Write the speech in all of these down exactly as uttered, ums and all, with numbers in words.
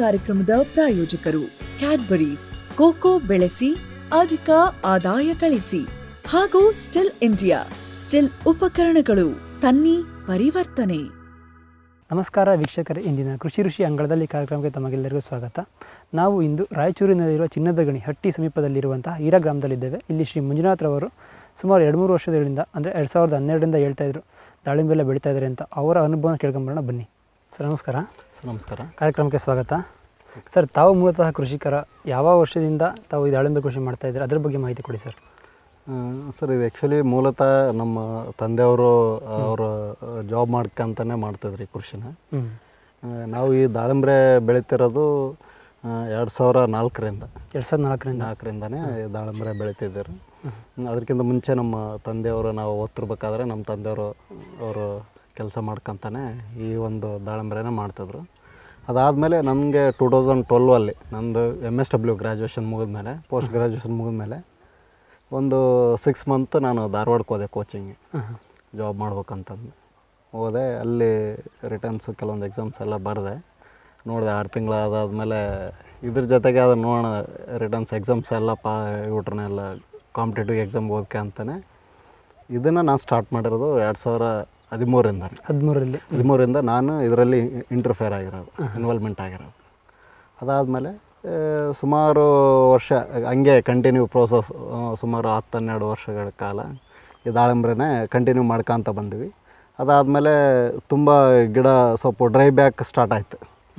ಕಾರ್ಯಕ್ರಮದ ಪ್ರಾಯೋಜಕರು Cadbury's, cocoa ಬೆಳೆಸಿ ಅಧಿಕ ಆದಾಯ ಗಳಿಸಿ ಹಾಗೂ ಸ್ಟಿಲ್ ಇಂಡಿಯಾ ಸ್ಟಿಲ್ ಉಪಕರಣಗಳು ತನ್ನಿ ಪರಿವರ್ತನೆ. ನಮಸ್ಕಾರ ವೀಕ್ಷಕರೇ, ಇಂದಿನ ಕೃಷಿ ಋಷಿ ಅಂಗಳದಲ್ಲಿ ಕಾರ್ಯಕ್ರಮಕ್ಕೆ ತಮಗೆಲ್ಲರಿಗೂ ಸ್ವಾಗತ. ನಾವು ಇಂದು ರಾಯಚೂರಿನಲ್ಲಿರುವ ಚಿನ್ನದ ಗಣಿ ಹಟ್ಟಿ ಸಮೀಪದಲ್ಲಿರುವಂತಹ ಹೀರಾ ಗ್ರಾಮದಲ್ಲಿದ್ದೇವೆ. ಇಲ್ಲಿ ಶ್ರೀ ಮಂಜುನಾಥ್ರವರು ಸುಮಾರು ಎರಡು ಮೂರು ವರ್ಷಗಳಿಂದ ಅಂದರೆ ಎರಡು ಸಾವಿರದ ಹನ್ನೆರಡರಿಂದ ಹೇಳ್ತಾ ಇದ್ರು ದಾಳಿಂಬೆ ಎಲ್ಲ ಬೆಳೀತಾ ಇದ್ದಾರೆ ಅಂತ. ಅವರ ಅನುಭವನ ಕೇಳ್ಕೊಂಬರೋಣ ಬನ್ನಿ. ಸರ್ ನಮಸ್ಕಾರ. ಸರ್ ನಮಸ್ಕಾರ, ಕಾರ್ಯಕ್ರಮಕ್ಕೆ ಸ್ವಾಗತ. ಸರ್ ತಾವು ಮೂಲತಃ ಕೃಷಿಕರ, ಯಾವ ವರ್ಷದಿಂದ ತಾವು ಈ ದಾಳಿಂಬೆ ಕೃಷಿ ಮಾಡ್ತಾ ಇದ್ದೀರಾ, ಅದರ ಬಗ್ಗೆ ಮಾಹಿತಿ ಕೊಡಿ ಸರ್. ಸರ್ ಇದು ಆ್ಯಕ್ಚುಲಿ ಮೂಲತಃ ನಮ್ಮ ತಂದೆಯವರು ಅವರು ಜಾಬ್ ಮಾಡ್ಕೊಂತಾನೆ ಮಾಡ್ತಾಯಿದ್ರಿ ಕೃಷಿನ. ನಾವು ಈ ದಾಳಿಂಬೆ ಬೆಳೀತಿರೋದು ಎರಡು ಸಾವಿರ ನಾಲ್ಕರಿಂದ ಎರಡು ಸಾವಿರದ ನಾಲ್ಕರಿಂದ ನಾಲ್ಕರಿಂದನೇ ದಾಳಿಂಬೆ ಬೆಳೀತಿದ್ದೀರಿ. ಅದಕ್ಕಿಂತ ಮುಂಚೆ ನಮ್ಮ ತಂದೆಯವರು ನಾವು ಓದ್ತಿರ್ಬೇಕಾದ್ರೆ ನಮ್ಮ ತಂದೆಯವರು ಅವರು ಕೆಲಸ ಮಾಡ್ಕೊತಾನೆ ಈ ಒಂದು ದಾಳಿಂಬ್ರೆನೇ ಮಾಡ್ತಿದ್ರು. ಅದಾದಮೇಲೆ ನನಗೆ ಟೂ ತೌಸಂಡ್ ಟ್ವೆಲ್ವಲ್ಲಿ ನಂದು ಎಮ್ ಎಸ್ ಡಬ್ಲ್ಯೂ ಗ್ರ್ಯಾಜುಯೇಷನ್ ಮುಗಿದ್ಮೇಲೆ, ಪೋಸ್ಟ್ ಗ್ರ್ಯಾಜುಯೇಷನ್ ಮುಗಿದ್ಮೇಲೆ ಒಂದು ಸಿಕ್ಸ್ ಮಂತ್ ನಾನು ಧಾರವಾಡಕ್ಕೆ ಹೋದೆ ಕೋಚಿಂಗ್ಗೆ ಜಾಬ್ ಮಾಡ್ಬೇಕಂತಂದು. ಹೋದೆ, ಅಲ್ಲಿ ರಿಟರ್ನ್ಸು ಕೆಲವೊಂದು ಎಕ್ಸಾಮ್ಸ್ ಎಲ್ಲ ಬರೆದೆ, ನೋಡಿದೆ. ಆರು ತಿಂಗಳು ಅದಾದಮೇಲೆ ಇದ್ರ ಜೊತೆಗೆ ಅದು ನೋಡೋಣ ರಿಟರ್ನ್ಸ್ ಎಕ್ಸಾಮ್ಸ್ ಎಲ್ಲ ಪಾ ಇವ್ರನ್ನೆಲ್ಲ ಕಾಂಪಿಟೇಟಿವ್ ಎಕ್ಸಾಮ್ ಓದಕ್ಕೆ ಅಂತಲೇ ಇದನ್ನು ನಾನು ಸ್ಟಾರ್ಟ್ ಮಾಡಿರೋದು ಎರಡು ಸಾವಿರ ಹದಿಮೂರಿಂದ ಹದಿಮೂರಲ್ಲಿ ಹದಿಮೂರಿಂದ ನಾನು ಇದರಲ್ಲಿ ಇಂಟರ್ಫೇರ್ ಆಗಿರೋದು, ಇನ್ವಾಲ್ವ್ಮೆಂಟ್ ಆಗಿರೋದು. ಅದಾದಮೇಲೆ ಸುಮಾರು ವರ್ಷ ಹಂಗೆ ಕಂಟಿನ್ಯೂ ಪ್ರೋಸೆಸ್, ಸುಮಾರು ಹತ್ತು ಹನ್ನೆರಡು ವರ್ಷಗಳ ಕಾಲ ಈ ದಾಳಿಂಬ್ರೆನೇ ಕಂಟಿನ್ಯೂ ಮಾಡ್ಕೊತ ಬಂದ್ವಿ. ಅದಾದಮೇಲೆ ತುಂಬ ಗಿಡ ಸ್ವಲ್ಪ ಡ್ರೈ ಬ್ಯಾಕ್ ಸ್ಟಾರ್ಟ್ ಆಯಿತು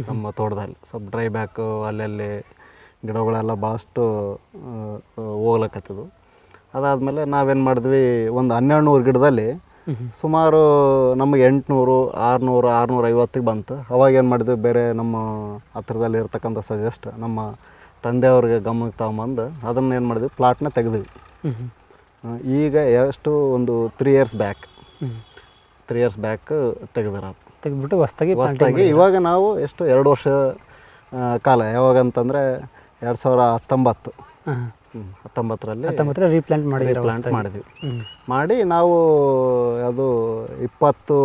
ನಮ್ಮ ತೋಟದಲ್ಲಿ. ಸ್ವಲ್ಪ ಡ್ರೈ ಬ್ಯಾಕು ಅಲ್ಲಲ್ಲಿ ಗಿಡಗಳೆಲ್ಲ ಭಾಳಷ್ಟು ಹೋಗ್ಲಕ್ಕತ್ತಿದ್ವು. ಅದಾದಮೇಲೆ ನಾವೇನು ಮಾಡಿದ್ವಿ, ಒಂದು ಹನ್ನೆರಡು ನೂರು ಗಿಡದಲ್ಲಿ ಸುಮಾರು ನಮಗೆ ಎಂಟುನೂರು ಆರುನೂರು ಆರುನೂರ ಐವತ್ತಿಗೆ ಬಂತು. ಅವಾಗೇನು ಮಾಡಿದ್ವಿ, ಬೇರೆ ನಮ್ಮ ಹತ್ರದಲ್ಲಿ ಇರ್ತಕ್ಕಂಥ ಸಜೆಸ್ಟ್ ನಮ್ಮ ತಂದೆಯವ್ರಿಗೆ ಗಮನಕ್ಕೆ ತಗೊಂಬಂದು ಅದನ್ನೇನು ಮಾಡಿದ್ವಿ, ಪ್ಲಾಟ್ನ ತೆಗೆದ್ವಿ. ಈಗ ಎಷ್ಟು ಒಂದು three years back three years back ತೆಗೆದಿರೋದು, ತೆಗೆದ್ಬಿಟ್ಟು ಹೊಸ್ದಾಗಿ ಹೊಸ್ದಾಗಿ ಇವಾಗ ನಾವು ಎಷ್ಟು ಎರಡು ವರ್ಷ ಕಾಲ, ಯಾವಾಗ ಅಂತಂದರೆ ಎರಡು ಸಾವಿರ ಹತ್ತೊಂಬತ್ತು ಹತ್ತೊಂಬತ್ತರಲ್ಲಿ ಹತ್ತೊಂಬತ್ತರಲ್ಲಿ ರೀಪ್ಲಾಂಟ್ ಮಾಡಿ ರೀಪ್ಲಾಂಟ್ ಮಾಡಿದ್ವಿ. ಮಾಡಿ ನಾವು ಅದು ಇಪ್ಪತ್ತು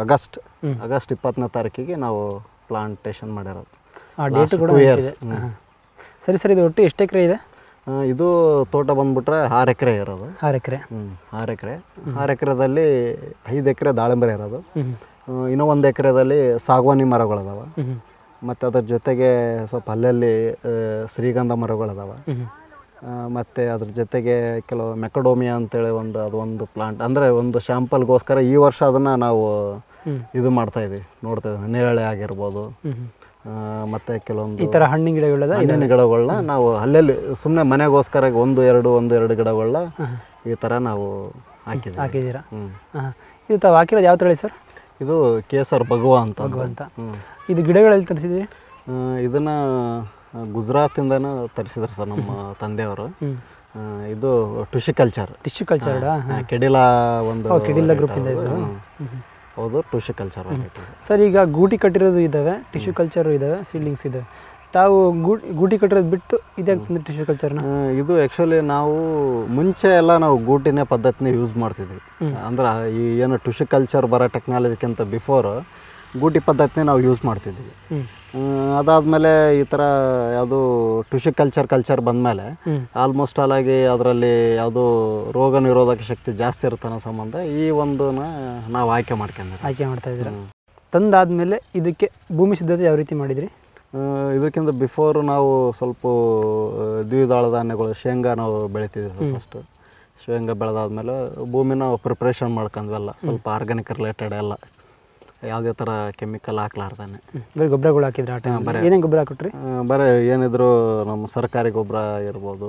ಆಗಸ್ಟ್ ಆಗಸ್ಟ್ ಇಪ್ಪತ್ತನೇ ತಾರೀಕಿಗೆ ನಾವು ಪ್ಲಾಂಟೇಷನ್ ಮಾಡಿರೋದು. ಆ ಡೇಟ್ ಕೂಡ ಇಯರ್ಸ್. ಸರಿ ಸರ್, ಇದು ಒಟ್ಟು ಎಷ್ಟು ಎಕರೆ ಇದೆ? ಇದು ತೋಟ ಬಂದುಬಿಟ್ರೆ ಆರು ಎಕರೆ ಇರೋದು. ಆರು ಎಕರೆ ಹ್ಞೂ ಆರು ಎಕರೆ ಆರು ಎಕರೆದಲ್ಲಿ ಐದು ಎಕರೆ ದಾಳಿಂಬೆ ಇರೋದು, ಇನ್ನೂ ಒಂದು ಎಕರೆದಲ್ಲಿ ಸಾಗವಾನಿ ಮರಗಳದಾವೆ, ಮತ್ತು ಅದ್ರ ಜೊತೆಗೆ ಸ್ವಲ್ಪ ಅಲ್ಲಲ್ಲಿ ಶ್ರೀಗಂಧ ಮರಗಳದಾವೆ, ಮತ್ತು ಅದ್ರ ಜೊತೆಗೆ ಕೆಲವು ಮೆಕಡೋಮಿಯಾ ಅಂತೇಳಿ ಒಂದು ಅದು ಒಂದು ಪ್ಲಾಂಟ್, ಅಂದರೆ ಒಂದು ಶ್ಯಾಂಪಲ್ಗೋಸ್ಕರ ಈ ವರ್ಷ ಅದನ್ನು ನಾವು ಇದು ಮಾಡ್ತಾಯಿದ್ವಿ, ನೋಡ್ತಾಯಿದ್ವಿ. ನೇರಳೆ ಆಗಿರ್ಬೋದು, ಮತ್ತು ಕೆಲವೊಂದು ಈ ಥರ ಹಣ್ಣಿನ ಗಿಡಗಳ ಹಣ್ಣಿನ ಗಿಡಗಳನ್ನ ನಾವು ಅಲ್ಲೆಲ್ಲಿ ಸುಮ್ಮನೆ ಮನೆಗೋಸ್ಕರ ಒಂದು ಎರಡು ಒಂದು ಎರಡು ಗಿಡಗಳನ್ನ ಈ ಥರ ನಾವು ಹಾಕಿದ್ವಿ. ಹಾಕಿದ್ದೀರಾ? ಹಾಂ. ಇದು ತಾವು ಹಾಕಿರೋದು ಯಾವ ತಳಿ ಸರ್? ಇದು ಕೇಸರ್ ಭಗವ ಅಂತ. ಭಗವ ಅಂತ. ಇದು ಗಿಡಗಳಲ್ಲಿ ತರಿಸಿದ್ವಿ. ಇದನ್ನು ಗುಜರಾತಿಂದನೂ ತರಿಸಿದ್ರು ಸರ್ ನಮ್ಮ ತಂದೆಯವರು. ಇದು tissue culture. Tissue culture Cadila ಒಂದು ಕೆಡಿಲಾ ಗ್ರೂಪಿಂದ ಇದು. ಹೌದು, ಟಿಶ್ಯೂ ಕಲ್ಚರ್. ಸರ್ ಈಗ ಗೂಟಿ ಕಟ್ಟಿರೋದು ಇದ್ದಾವೆ, ಟಿಶ್ಯೂ ಕಲ್ಚರು ಇದ್ದಾವೆ, ಸೀಡ್ಲಿಂಗ್ಸ್ ಇದ್ದಾವೆ. ತಾವು ಗೂಟಿ ಗೂಟಿ ಕಟ್ಟಿರೋದು ಬಿಟ್ಟು ಇದಾಗಿ ತಂದರೆ ಟಿಶ್ಯೂ ಕಲ್ಚರ್ನ? ಇದು ಆ್ಯಕ್ಚುಲಿ ನಾವು ಮುಂಚೆ ಎಲ್ಲ ನಾವು ಗೂಟಿನೇ ಪದ್ಧತಿನೇ ಯೂಸ್ ಮಾಡ್ತಿದ್ವಿ. ಅಂದ್ರೆ ಈ ಏನು ಟಿಶ್ಯೂ ಕಲ್ಚರ್ ಬರೋ ಟೆಕ್ನಾಲಜಿಗಿಂತ ಬಿಫೋರ್ ಗೂಟಿ ಪದ್ಧತಿನೇ ನಾವು ಯೂಸ್ ಮಾಡ್ತಿದ್ವಿ. ಅದಾದಮೇಲೆ ಈ ಥರ ಯಾವುದು ಟಿಶ್ಯೂ ಕಲ್ಚರ್ ಕಲ್ಚರ್ ಬಂದಮೇಲೆ ಆಲ್ಮೋಸ್ಟ್ ಆಲಾಗಿ ಅದರಲ್ಲಿ ಯಾವುದು ರೋಗ ನಿರೋಧಕ ಶಕ್ತಿ ಜಾಸ್ತಿ ಇರ್ತಾನೆ ಸಂಬಂಧ ಈ ಒಂದನ್ನ ನಾವು ಆಯ್ಕೆ ಮಾಡ್ಕೊಂಡ್ವಿ. ಆಯ್ಕೆ ಮಾಡ್ತಾ ಇದ್ದೀರಾ? ತಂದಾದಮೇಲೆ ಇದಕ್ಕೆ ಭೂಮಿ ಸಿದ್ಧತೆ ಯಾವ ರೀತಿ ಮಾಡಿದ್ರಿ? ಇದಕ್ಕಿಂತ ಬಿಫೋರ್ ನಾವು ಸ್ವಲ್ಪ ದ್ವಿದಳ ಧಾನ್ಯಗಳು, ಶೇಂಗಾ ನಾವು ಬೆಳಿತಿದ್ವಿ ಫಸ್ಟು. ಶೇಂಗಾ ಬೆಳೆದಾದ್ಮೇಲೆ ಭೂಮಿನ ಪ್ರಿಪ್ರೇಷನ್ ಮಾಡ್ಕೊಂಡ್ವೆಲ್ಲ, ಸ್ವಲ್ಪ ಆರ್ಗ್ಯಾನಿಕ್ ರಿಲೇಟೆಡ್ ಎಲ್ಲ, ಯಾವುದೇ ಥರ ಕೆಮಿಕಲ್ ಹಾಕ್ಲಾರ್ದಾನೆ. ಬರೀ ಗೊಬ್ಬರಗಳು ಹಾಕಿದ್ರೆ ಆಟ ಬರೀ ಏನೇನು ಗೊಬ್ಬರ ಹಾಕಿಟ್ರಿ? ಬರೀ ಏನಿದ್ರು ನಮ್ಮ ಸರ್ಕಾರಿ ಗೊಬ್ಬರ ಇರ್ಬೋದು,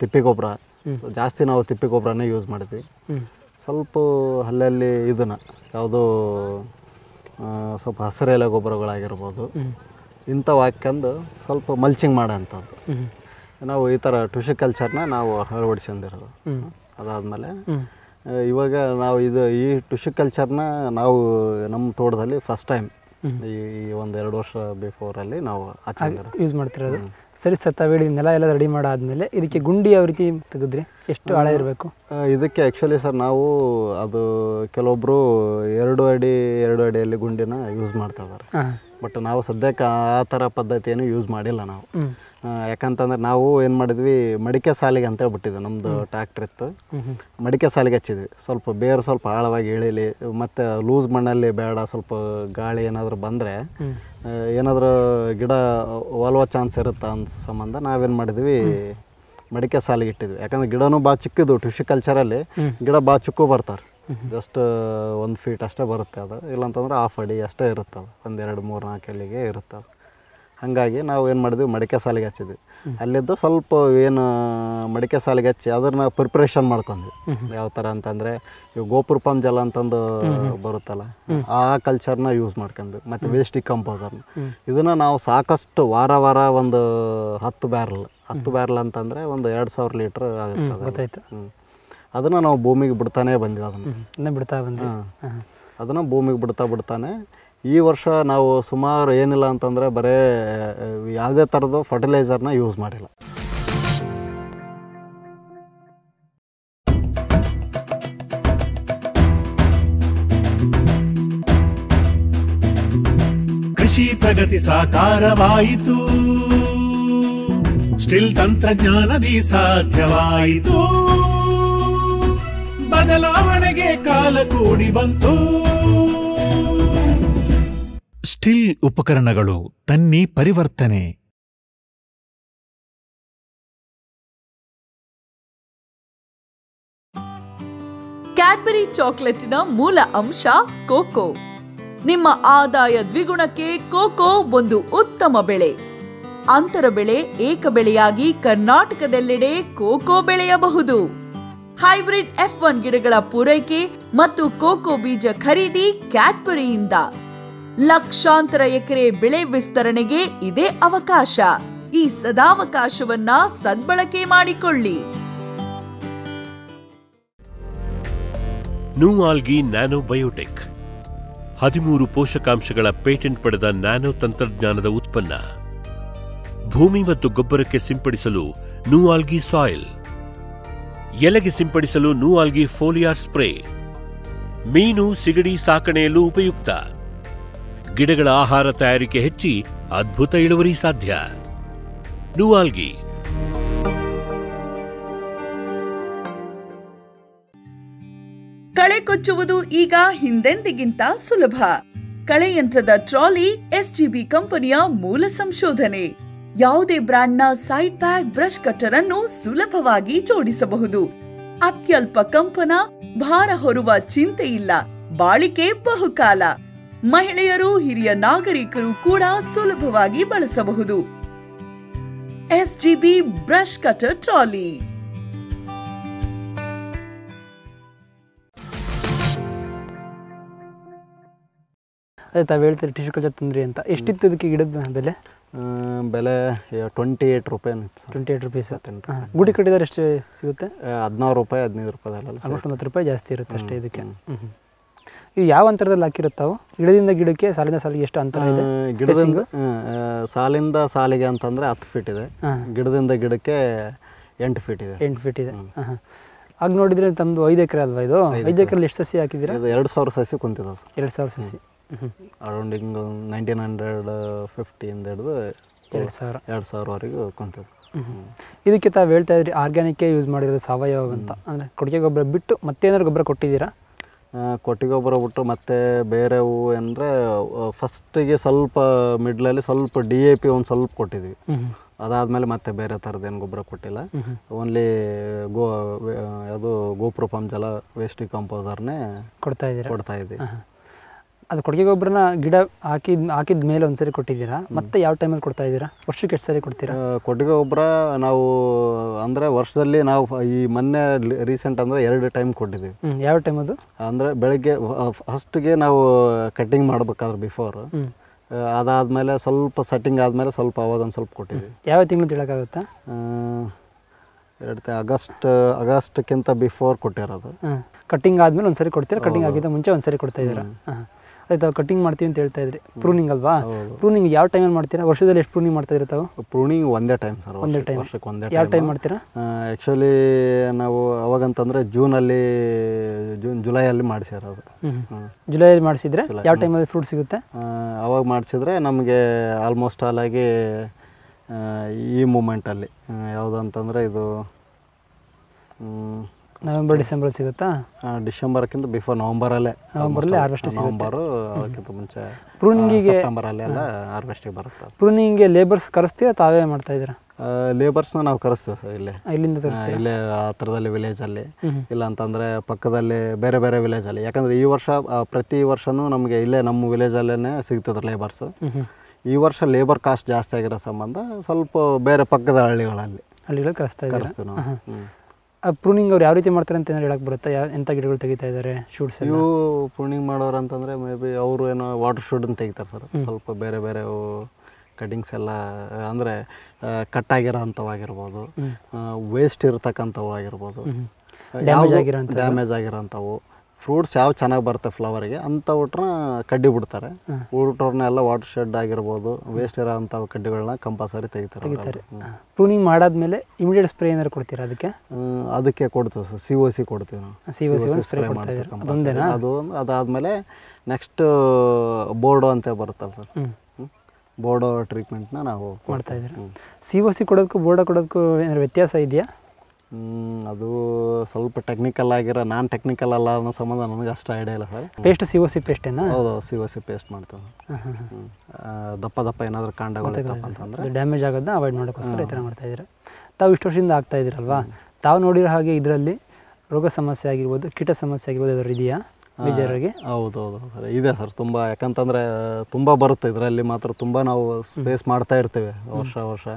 ತಿಪ್ಪಿ ಗೊಬ್ಬರ. ಜಾಸ್ತಿ ನಾವು ತಿಪ್ಪಿ ಗೊಬ್ಬರನೇ ಯೂಸ್ ಮಾಡಿದ್ವಿ. ಸ್ವಲ್ಪ ಅಲ್ಲಲ್ಲಿ ಇದನ್ನು ಯಾವುದೋ ಸ್ವಲ್ಪ ಹಸಿರೆಲ್ಲ ಗೊಬ್ಬರಗಳಾಗಿರ್ಬೋದು ಇಂಥವು ಹಾಕ್ಕೊಂಡು ಸ್ವಲ್ಪ ಮಲ್ಚಿಂಗ್ ಮಾಡೋಂಥದ್ದು. ನಾವು ಈ ಥರ ಟಿಶ್ಯೂ ಕಲ್ಚರ್ನ ನಾವು ಅಳವಡಿಸಿರೋದು. ಅದಾದಮೇಲೆ ಇವಾಗ ನಾವು ಇದು ಈ ಟಿಶ್ಯೂ ಕಲ್ಚರ್ನ ನಾವು ನಮ್ಮ ತೋಟದಲ್ಲಿ ಫಸ್ಟ್ ಟೈಮ್ ಈ ಒಂದು ಎರಡು ವರ್ಷ ಬಿಫೋರಲ್ಲಿ ನಾವು ಯೂಸ್ ಮಾಡ್ತಿರೋದು. ಸರಿ ಸತ್ತಾವೇಡಿ ನೆಲ ಎಲ್ಲ ರೆಡಿ ಮಾಡಾದ್ಮೇಲೆ ಇದಕ್ಕೆ ಗುಂಡಿ ಯಾವ ರೀತಿ ತೆಗೆದ್ರಿ ಎಷ್ಟು ಆಳ ಇರಬೇಕು ಇದಕ್ಕೆ ಆಕ್ಚುಲಿ ಸರ್ ನಾವು ಅದು ಕೆಲವೊಬ್ಬರು ಎರಡು ಅಡಿ ಎರಡು ಅಡಿಯಲ್ಲಿ ಗುಂಡಿನ ಯೂಸ್ ಮಾಡ್ತಾ ಇದ್ದಾರೆ ಬಟ್ ನಾವು ಸದ್ಯಕ್ಕೆ ಆ ತರ ಪದ್ಧತಿಯನ್ನು ಯೂಸ್ ಮಾಡಿಲ್ಲ ನಾವು ಯಾಕಂತಂದ್ರೆ ನಾವು ಏನು ಮಾಡಿದ್ವಿ ಮಡಿಕೆ ಸಾಲಿಗೆ ಅಂತ ಹೇಳ್ಬಿಟ್ಟಿದ್ವಿ ನಮ್ಮದು ಟ್ರ್ಯಾಕ್ಟರ್ ಇತ್ತು ಮಡಿಕೆ ಸಾಲಿಗೆ ಹಚ್ಚಿದ್ವಿ ಸ್ವಲ್ಪ ಬೇರು ಸ್ವಲ್ಪ ಆಳವಾಗಿ ಇಳಿಲಿ ಮತ್ತೆ ಲೂಸ್ ಮಣ್ಣಲ್ಲಿ ಬೇಡ ಸ್ವಲ್ಪ ಗಾಳಿ ಏನಾದರೂ ಬಂದರೆ ಏನಾದರೂ ಗಿಡ ಒಲವ ಚಾನ್ಸ್ ಇರುತ್ತಾ ಅಂತ ಸಂಬಂಧ ನಾವೇನು ಮಾಡಿದ್ವಿ ಮಡಿಕೆ ಸಾಲಿಗೆ ಇಟ್ಟಿದ್ವಿ ಯಾಕಂದ್ರೆ ಗಿಡನೂ ಭಾಳ ಚಿಕ್ಕಿದ್ವು ಟಿಶ್ಯೂ ಕಲ್ಚರಲ್ಲಿ ಗಿಡ ಭಾಳ ಚಿಕ್ಕ ಬರ್ತಾರೆ ಜಸ್ಟ್ ಒಂದು ಫೀಟ್ ಅಷ್ಟೇ ಬರುತ್ತೆ ಅದು ಇಲ್ಲಾಂತಂದ್ರೆ ಹಾಫ್ ಅಡಿ ಅಷ್ಟೇ ಇರುತ್ತೆ ಅದು ಒಂದು ಎರಡು ಮೂರು ನಾಲ್ಕು ಅಲ್ಲಿಗೆ ಇರುತ್ತೆ ಹಾಗಾಗಿ ನಾವು ಏನು ಮಾಡಿದ್ವಿ ಮಡಿಕೆ ಸಾಲಿಗೆ ಹಚ್ಚಿದ್ವಿ ಅಲ್ಲಿದ್ದು ಸ್ವಲ್ಪ ಏನು ಮಡಿಕೆ ಸಾಲಿಗೆ ಹಚ್ಚಿ ಅದನ್ನ ಪ್ರಿಪ್ರೇಷನ್ ಮಾಡ್ಕೊಂಡ್ವಿ ಯಾವ ಥರ ಅಂತಂದರೆ ಇವು ಗೋಪುರ ಪಂಪ್ ಜಲ ಅಂತಂದು ಬರುತ್ತಲ್ಲ ಆ ಕಲ್ಚರ್ನ ಯೂಸ್ ಮಾಡ್ಕೊಂಡ್ವಿ ಮತ್ತು ವೇಸ್ಟ್ ಡಿಕಂಪೋಸರ್ನ ಇದನ್ನು ನಾವು ಸಾಕಷ್ಟು ವಾರ ವಾರ ಒಂದು ಹತ್ತು ಬ್ಯಾರಲ್ ಹತ್ತು ಬ್ಯಾರಲ್ ಅಂತಂದರೆ ಒಂದು ಎರಡು ಸಾವಿರ ಲೀಟ್ರ್ ಆಗುತ್ತೆ ಅದನ್ನು ನಾವು ಭೂಮಿಗೆ ಬಿಡ್ತಾನೆ ಬಂದ್ವಿ ಅದನ್ನು ಬಿಡ್ತಾ ಬಂದ್ವಿ ಅದನ್ನು ಭೂಮಿಗೆ ಬಿಡ್ತಾ ಬಿಡ್ತಾನೆ ಈ ವರ್ಷ ನಾವು ಸುಮಾರು ಏನಿಲ್ಲ ಅಂತಂದರೆ ಬರೇ ಯಾವುದೇ ಥರದ್ದು ಫರ್ಟಿಲೈಸರ್ನ ಯೂಸ್ ಮಾಡಿಲ್ಲ ಕೃಷಿ ಪ್ರಗತಿ ಸಾಕಾರವಾಯಿತು ಸ್ಟಿಲ್ ತಂತ್ರಜ್ಞಾನದಿ ಸಾಧ್ಯವಾಯಿತು ಬದಲಾವಣೆಗೆ ಕಾಲ ಕೂಡಿ ಬಂತು ಸ್ಟಿಲ್ ಉಪಕರಣಗಳು ತನ್ನಿ ಪರಿವರ್ತನೆ ಕ್ಯಾಡ್ಬರಿ ಚಾಕೊಲೇಟಿನ ಮೂಲ ಅಂಶ ಕೋಕೋ ನಿಮ್ಮ ಆದಾಯ ದ್ವಿಗುಣಕ್ಕೆ ಕೋಕೋ ಒಂದು ಉತ್ತಮ ಬೆಳೆ ಅಂತರ ಬೆಳೆ ಏಕ ಬೆಳೆಯಾಗಿ ಕರ್ನಾಟಕದೆಲ್ಲೆಡೆ ಕೋಕೋ ಬೆಳೆಯಬಹುದು ಹೈಬ್ರಿಡ್ ಎಫ್ ಒನ್ ಗಿಡಗಳ ಪೂರೈಕೆ ಮತ್ತು ಕೋಕೋ ಬೀಜ ಖರೀದಿ ಕ್ಯಾಡ್ಬರಿಯಿಂದ ಲಕ್ಷಾಂತರ ಎಕರೆ ಬೆಳೆ ವಿಸ್ತರಣೆಗೆ ಇದೇ ಅವಕಾಶ ಈ ಸದಾವಕಾಶವನ್ನ ಸದ್ಬಳಕೆ ಮಾಡಿಕೊಳ್ಳಿ ನೂವಾಲ್ಗಿ ನ್ಯಾನೋ ಬಯೋಟೆಕ್ ಹದಿಮೂರು ಪೋಷಕಾಂಶಗಳ ಪೇಟೆಂಟ್ ಪಡೆದ ನ್ಯಾನೋ ತಂತ್ರಜ್ಞಾನದ ಉತ್ಪನ್ನ ಭೂಮಿ ಮತ್ತು ಗೊಬ್ಬರಕ್ಕೆ ಸಿಂಪಡಿಸಲು ನೂವಾಲ್ಗಿ ಸಾಯಿಲ್ ಎಲೆಗೆ ಸಿಂಪಡಿಸಲು ನೂವಾಲ್ಗಿ ಫೋಲಿಯಾರ್ ಸ್ಪ್ರೇ ಮೀನು ಸಿಗಡಿ ಸಾಕಣೆಯಲ್ಲೂ ಉಪಯುಕ್ತ ಗಿಡಗಳ ಆಹಾರ ತಯಾರಿಕೆ ಹೆಚ್ಚಿ ಅದ್ಭುತ ಇಳುವರಿ ಸಾಧ್ಯ ನೂವಾಲ್ಗಿ ಕಳೆ ಕೊಚ್ಚುವುದು ಈಗ ಹಿಂದೆಂದಿಗಿಂತ ಸುಲಭ ಕಳೆಯಂತ್ರದ ಟ್ರಾಲಿ ಎಸ್ಜಿಬಿ ಕಂಪನಿಯ ಮೂಲ ಸಂಶೋಧನೆ ಯಾವುದೇ ಬ್ರಾಂಡ್ನ ಸೈಡ್ ಬ್ಯಾಗ್ ಬ್ರಷ್ ಕಟರ್ ಅನ್ನು ಸುಲಭವಾಗಿ ಜೋಡಿಸಬಹುದು ಅತ್ಯಲ್ಪ ಕಂಪನ ಭಾರ ಹೊರುವ ಚಿಂತೆ ಇಲ್ಲ ಬಾಳಿಕೆ ಬಹುಕಾಲ ಮಹಿಳೆಯರು ಹಿರಿಯ ನಾಗರಿಕರು ಕೂಡ ಸುಲಭವಾಗಿ ಬಳಸಬಹುದು ಎಸ್ಜಿಬಿ ಬ್ರಷ್ ಕಟರ್ ಟ್ರಾಲಿ ಅದೇ ತಾವು ಹೇಳ್ತೀರಿ ಟಿಶ್ಯೂ ಕಲ್ಚರ್ ತಂದ್ರಿ ಅಂತ ಎಷ್ಟಿತ್ತು ಇದಕ್ಕೆ ಗಿಡದ ಬೆಲೆ ಬೆಲೆ ಟ್ವೆಂಟಿ ಏಟ್ ರೂಪಾಯಿ ಟ್ವೆಂಟಿ ಏಟ್ ರುಪೀಸ್ ಗುಡಿ ಕಟ್ಟಿದ್ರೆ ಎಷ್ಟು ಸಿಗುತ್ತೆ ಹದಿನಾರು ರೂಪಾಯಿ ಹದಿನೈದು ರೂಪಾಯಿ ಹತ್ತು ರೂಪಾಯಿ ಜಾಸ್ತಿ ಇರುತ್ತೆ ಅಷ್ಟೇ ಇದಕ್ಕೆ ಇವು ಯಾವ ಅಂತರದಲ್ಲಿ ಹಾಕಿರುತ್ತಾವು ಗಿಡದಿಂದ ಗಿಡಕ್ಕೆ ಸಾಲಿನ ಸಾಲಿಗೆ ಎಷ್ಟು ಅಂತರ ಇದೆ ಗಿಡದಿಂದ ಸಾಲಿಂದ ಸಾಲಿಗೆ ಅಂತಂದರೆ ಹತ್ತು ಫೀಟ್ ಇದೆ ಗಿಡದಿಂದ ಗಿಡಕ್ಕೆ ಎಂಟು ಫೀಟ್ ಇದೆ ಎಂಟು ಫೀಟ್ ಇದೆ ಆಗ ನೋಡಿದರೆ ತಮ್ಮದು ಐದು ಎಕರೆ ಅಲ್ವಾ ಇದು ಐದು ಎಕರೆಲ್ಲಿ ಎಷ್ಟು ಸಸಿ ಹಾಕಿದ್ದೀರಾ ಎರಡು ಸಾವಿರ ಸಸಿ ಕುಂತಿದ್ದಾವೆ ಎರಡು ಸಾವಿರ ಸಸಿ ಅರೌಂಡ್ ಹಿಂಗೆ ನೈನ್ಟೀನ್ ಹಂಡ್ರೆಡ್ ಫಿಫ್ಟಿಯಿಂದ ಹಿಡಿದು ಎರಡು ಸಾವಿರ ಎರಡು ಸಾವಿರವರೆಗೂ ಕುಂತಿದೆ ಇದಕ್ಕೆ ತಾವು ಹೇಳ್ತಾ ಇದ್ರಿ ಆರ್ಗ್ಯಾನಿಕ್ಕೇ ಯೂಸ್ ಮಾಡಿರೋದು ಸಾವಯವ ಅಂತ ಅಂದರೆ ಕೊಟ್ಟಿಗೆ ಗೊಬ್ಬರ ಬಿಟ್ಟು ಮತ್ತೇನಾದ್ರು ಗೊಬ್ಬರ ಕೊಟ್ಟಿದ್ದೀರಾ ಕೊಟ್ಟಿಗೆ ಗೊಬ್ಬರ ಬಿಟ್ಟು ಮತ್ತು ಬೇರೆವು ಅಂದರೆ ಫಸ್ಟಿಗೆ ಸ್ವಲ್ಪ ಮಿಡ್ಲಲ್ಲಿ ಸ್ವಲ್ಪ ಡಿ ಎ ಪಿ ಒಂದು ಸ್ವಲ್ಪ ಕೊಟ್ಟಿದ್ವಿ ಅದಾದಮೇಲೆ ಮತ್ತೆ ಬೇರೆ ಥರದ್ದು ಏನು ಗೊಬ್ಬರ ಕೊಟ್ಟಿಲ್ಲ ಓನ್ಲಿ ಗೋ ಅದು ಗೋಪುರ ಪಂಪ್ ಜಲ ವೇಸ್ಟ್ ಡಿಕಂಪೋಸರ್ನೇ ಕೊಡ್ತಾ ಇದ್ದೀರಾ ಕೊಡ್ತಾ ಇದ್ವಿ ಅದು ಕೊಟ್ಟಿಗೆ ಗೊಬ್ಬರನ ಗಿಡ ಹಾಕಿದ ಹಾಕಿದ ಮೇಲೆ ಒಂದು ಸರಿ ಕೊಟ್ಟಿದ್ದೀರಾ ಮತ್ತು ಯಾವ ಟೈಮಲ್ಲಿ ಕೊಡ್ತಾ ಇದ್ದೀರಾ ವರ್ಷಕ್ಕೆ ಎಷ್ಟು ಸರಿ ಕೊಡ್ತೀರಾ ಕೊಟ್ಟಿಗೆ ಗೊಬ್ಬರ ನಾವು ಅಂದರೆ ವರ್ಷದಲ್ಲಿ ನಾವು ಈ ಮೊನ್ನೆ ರೀಸೆಂಟ್ ಅಂದರೆ ಎರಡು ಟೈಮ್ ಕೊಟ್ಟಿದ್ದೀವಿ ಯಾವ ಟೈಮ್ ಅದು ಅಂದರೆ ಬೆಳಗ್ಗೆ ಫಸ್ಟ್ಗೆ ನಾವು ಕಟ್ಟಿಂಗ್ ಮಾಡಬೇಕಾದ್ರೆ ಬಿಫೋರ್ ಅದಾದಮೇಲೆ ಸ್ವಲ್ಪ ಸೆಟ್ಟಿಂಗ್ ಆದಮೇಲೆ ಸ್ವಲ್ಪ ಅವಾಗ ಒಂದು ಸ್ವಲ್ಪ ಕೊಟ್ಟಿದ್ದೀವಿ ಯಾವ ತಿಂಗಳು ತಿಳಕಾಗುತ್ತಾ ಎರಡು ಆಗಸ್ಟ್ ಆಗಸ್ಟ್ಕ್ಕಿಂತ ಬಿಫೋರ್ ಕೊಟ್ಟಿರೋದು ಕಟ್ಟಿಂಗ್ ಆದಮೇಲೆ ಒಂದು ಸರಿ ಕೊಡ್ತೀರಾ ಕಟ್ಟಿಂಗ್ ಆಗಿದ್ದ ಮುಂಚೆ ಒಂದು ಸರಿ ಕೊಡ್ತಾ ಇದ್ದೀರಾ कटिंग ಮಾಡ್ತೀವಿ ಅಂತ ಹೇಳ್ತಾ ಇದ್ರಿ, ಪ್ರೂನಿಂಗ್ ಅಲ್ವಾ? ಪ್ರೂನಿಂಗ್ ಯಾವ ಟೈಮ್ ಅಲ್ಲಿ ಮಾಡ್ತೀರಾ? ವರ್ಷದಲ್ಲಿ ಎಷ್ಟು ಪ್ರೂನಿಂಗ್ ಮಾಡ್ತಾ ಇರ್ತೀರಾ ತಾವು? ಪ್ರೂನಿಂಗ್ ಒಂದೇ ಟೈಮ್ ಸರ್, ಒಂದೇ ಟೈಮ್, ವರ್ಷಕ್ಕೆ ಒಂದೇ ಟೈಮ್. ಯಾವ ಟೈಮ್ ಮಾಡ್ತೀರಾ? ಆಕ್ಚುಲಿ ನಾವು ಅವಾಗ ಅಂತಂದ್ರೆ ಜೂನ್ ಅಲ್ಲಿ, ಜೂನ್ ಜುಲೈ ಅಲ್ಲಿ ಮಾಡ್ಸಿದ್ರು. ಅದು ಜುಲೈ ಅಲ್ಲಿ ಮಾಡ್ಸಿದ್ರೆ ಯಾವ ಟೈಮ್ ಅಲ್ಲಿ ಫ್ರೂಟ್ ಸಿಗುತ್ತೆ? ಅವಾಗ ಮಾಡ್ಸಿದ್ರೆ ನಮಗೆ ಆಲ್ಮೋಸ್ಟ್ ಆಲ್ ಆಗಿ ಈ ಮೂಮೆಂಟ್ ಅಲ್ಲಿ ಯಾವುದಂತಂದ್ರೆ ಇದು ನವೆಂಬರ್ ಡಿಸೆಂಬರ್ ಸಿಗುತ್ತಾ? ಡಿಸೆಂಬರ್ಕ್ಕಿಂತ ಬಿಫೋರ್ ನವೆಂಬರಲ್ಲೇ, ನವೆಂಬರಲ್ಲೇ ಹಾರ್ವೆಸ್ಟ್ ಸಿಗುತ್ತೆ. ನವೆಂಬರು ಅದಕ್ಕಿಂತ ಮುಂಚೆ ಪ್ರೂನಿಂಗಿಗೆ ಸೆಪ್ಟೆಂಬರಲ್ಲೆಲ್ಲ ಹಾರ್ವೆಸ್ಟಿಗೆ ಬರುತ್ತೆ. ಪ್ರೂನಿಂಗ್ಗೆ ಲೇಬರ್ಸ್ ಕರೆಸ್ತೀರಾ, ತಾವೇ ಮಾಡ್ತಾ ಇದ್ದೀರಾ? ಲೇಬರ್ಸ್ನ ನಾವು ಕರೆಸ್ತೀವಿ ಸರ್, ಇಲ್ಲೇ ಇಲ್ಲಿಂದ ಕರೆಸ್ತೀವಿ, ಇಲ್ಲೇ ಹತ್ರದಲ್ಲಿ ವಿಲೇಜಲ್ಲಿ, ಇಲ್ಲ ಅಂತಂದರೆ ಪಕ್ಕದಲ್ಲಿ ಬೇರೆ ಬೇರೆ ವಿಲೇಜಲ್ಲಿ. ಯಾಕಂದರೆ ಈ ವರ್ಷ ಪ್ರತಿ ವರ್ಷವೂ ನಮಗೆ ಇಲ್ಲೇ ನಮ್ಮ ವಿಲೇಜಲ್ಲೇ ಸಿಗ್ತದೆ ಲೇಬರ್ಸು. ಈ ವರ್ಷ ಲೇಬರ್ ಕಾಸ್ಟ್ ಜಾಸ್ತಿ ಆಗಿರೋ ಸಂಬಂಧ ಸ್ವಲ್ಪ ಬೇರೆ ಪಕ್ಕದ ಹಳ್ಳಿಗಳಲ್ಲಿ ಹಳ್ಳಿಗಳು ಕರೆಸ್ತಾ ಇದ್ದೀವಿ ನಾವು. ಪ್ರೂನಿಂಗ್ ಅವ್ರು ಯಾವ ರೀತಿ ಮಾಡ್ತಾರೆ ಅಂತ ಏನಾದ್ರು ಹೇಳಕ್ಕೆ ಬರುತ್ತೆ? ಎಂಥ ಗಿಡಗಳು ತೆಗಿತಾ ಇದ್ದಾರೆ ಶೂಟ್ಸ್? ಇವು ಪ್ರೂನಿಂಗ್ ಮಾಡೋರು ಅಂತಂದರೆ ಮೇ ಬಿ ಅವರು ಏನೋ ವಾಟರ್ ಶೂಡನ್ನು ತೆಗಿತಾರೆ ಸರ್, ಸ್ವಲ್ಪ ಬೇರೆ ಬೇರೆ ಕಟಿಂಗ್ಸ್ ಎಲ್ಲ, ಅಂದರೆ ಕಟ್ಟಾಗಿರೋ ಅಂಥವಾಗಿರ್ಬೋದು, ವೇಸ್ಟ್ ಇರತಕ್ಕಂಥವು ಆಗಿರ್ಬೋದು, ಡ್ಯಾಮೇಜ್ ಆಗಿರೋಂಥವು. ಫ್ರೂಟ್ಸ್ ಯಾವ ಚೆನ್ನಾಗಿ ಬರುತ್ತೆ ಫ್ಲವರಿಗೆ ಅಂಥ ಊಟನ ಕಡ್ಡಿ ಬಿಡ್ತಾರೆ. ಊಟವ್ರನ್ನೆಲ್ಲ ವಾಟರ್ ಶೆಡ್ ಆಗಿರ್ಬೋದು, ವೇಸ್ಟ್ ಇರೋ ಅಂಥ ಕಡ್ಡಿಗಳನ್ನ ಕಂಪಲ್ಸರಿ ತೆಗಿತಾರೆ. ಪ್ರೂನಿಂಗ್ ಮಾಡಾದ್ಮೇಲೆ ಇಮಿಡಿಯೇಟ್ ಸ್ಪ್ರೇ ಏನಾದ್ರು ಕೊಡ್ತೀರಾ ಅದಕ್ಕೆ? ಅದಕ್ಕೆ ಕೊಡ್ತೀವಿ ಸರ್, ಸಿ ಒ ಸಿ ಕೊಡ್ತೀವಿ ನಾವು, ಸಿ ಒ ಸಿ ಸ್ಪ್ರೇ ಮಾಡ್ತೀವಿ ಕಂಪಲ್ಸರಿ. ಅದು ಅದಾದಮೇಲೆ ನೆಕ್ಸ್ಟ್ ಬೋರ್ಡೋ ಅಂತ ಬರುತ್ತಲ್ಲ ಸರ್, ಬೋರ್ಡೋ ಟ್ರೀಟ್ಮೆಂಟ್ನ ನಾವು ಮಾಡ್ತಾ ಇದ್ದೀವಿ. ಸಿ ಒ ಸಿ ಕೊಡೋದಕ್ಕೂ ಬೋರ್ಡೋ ಕೊಡೋದಕ್ಕೂ ಏನಾದ್ರು ವ್ಯತ್ಯಾಸ ಇದೆಯಾ? ಅದು ಸ್ವಲ್ಪ ಟೆಕ್ನಿಕಲ್ ಆಗಿರೋ, ನಾನ್ ಟೆಕ್ನಿಕಲ್ ಅಲ್ಲ ಅನ್ನೋ ಸಂಬಂಧ ನನಗೆ ಅಷ್ಟು ಐಡಿಯಾ ಇಲ್ಲ sir. Paste C O C paste ಏನಾ? ಹೌದು, ಸಿ ಒ ಸಿ ಪೇಸ್ಟ್ ಮಾಡ್ತೇವೆ. ದಪ್ಪ ದಪ್ಪ ಏನಾದರೂ ಕಾಂಡಗಳು ಅಂತಂದರೆ ಡ್ಯಾಮೇಜ್ ಆಗೋದನ್ನ ಅವಾಯ್ಡ್ ಮಾಡೋಕ್ಕೋಸ್ಕರ ಈ ಥರ ಮಾಡ್ತಾ ಇದ್ದೀರಾ. ತಾವು ಇಷ್ಟು ವರ್ಷದಿಂದ ಆಗ್ತಾ ಇದ್ದೀರಲ್ವಾ, ತಾವು ನೋಡಿರೋ ಹಾಗೆ ಇದರಲ್ಲಿ ರೋಗ ಸಮಸ್ಯೆ ಆಗಿರ್ಬೋದು, ಕೀಟ ಸಮಸ್ಯೆ ಆಗಿರ್ಬೋದು ಯಾವ್ದಾದ್ರು ಇದೆಯಾ ಬೇಜಾರಾಗಿ? ಹೌದು ಹೌದು ಸರ್, ಇದೆ ಸರ್ ತುಂಬ. ಯಾಕಂತಂದರೆ ತುಂಬ ಬರುತ್ತೆ ಇದರಲ್ಲಿ, ಮಾತ್ರ ತುಂಬ ನಾವು ಫೇಸ್ ಮಾಡ್ತಾ ಇರ್ತೇವೆ ವರ್ಷ ವರ್ಷ.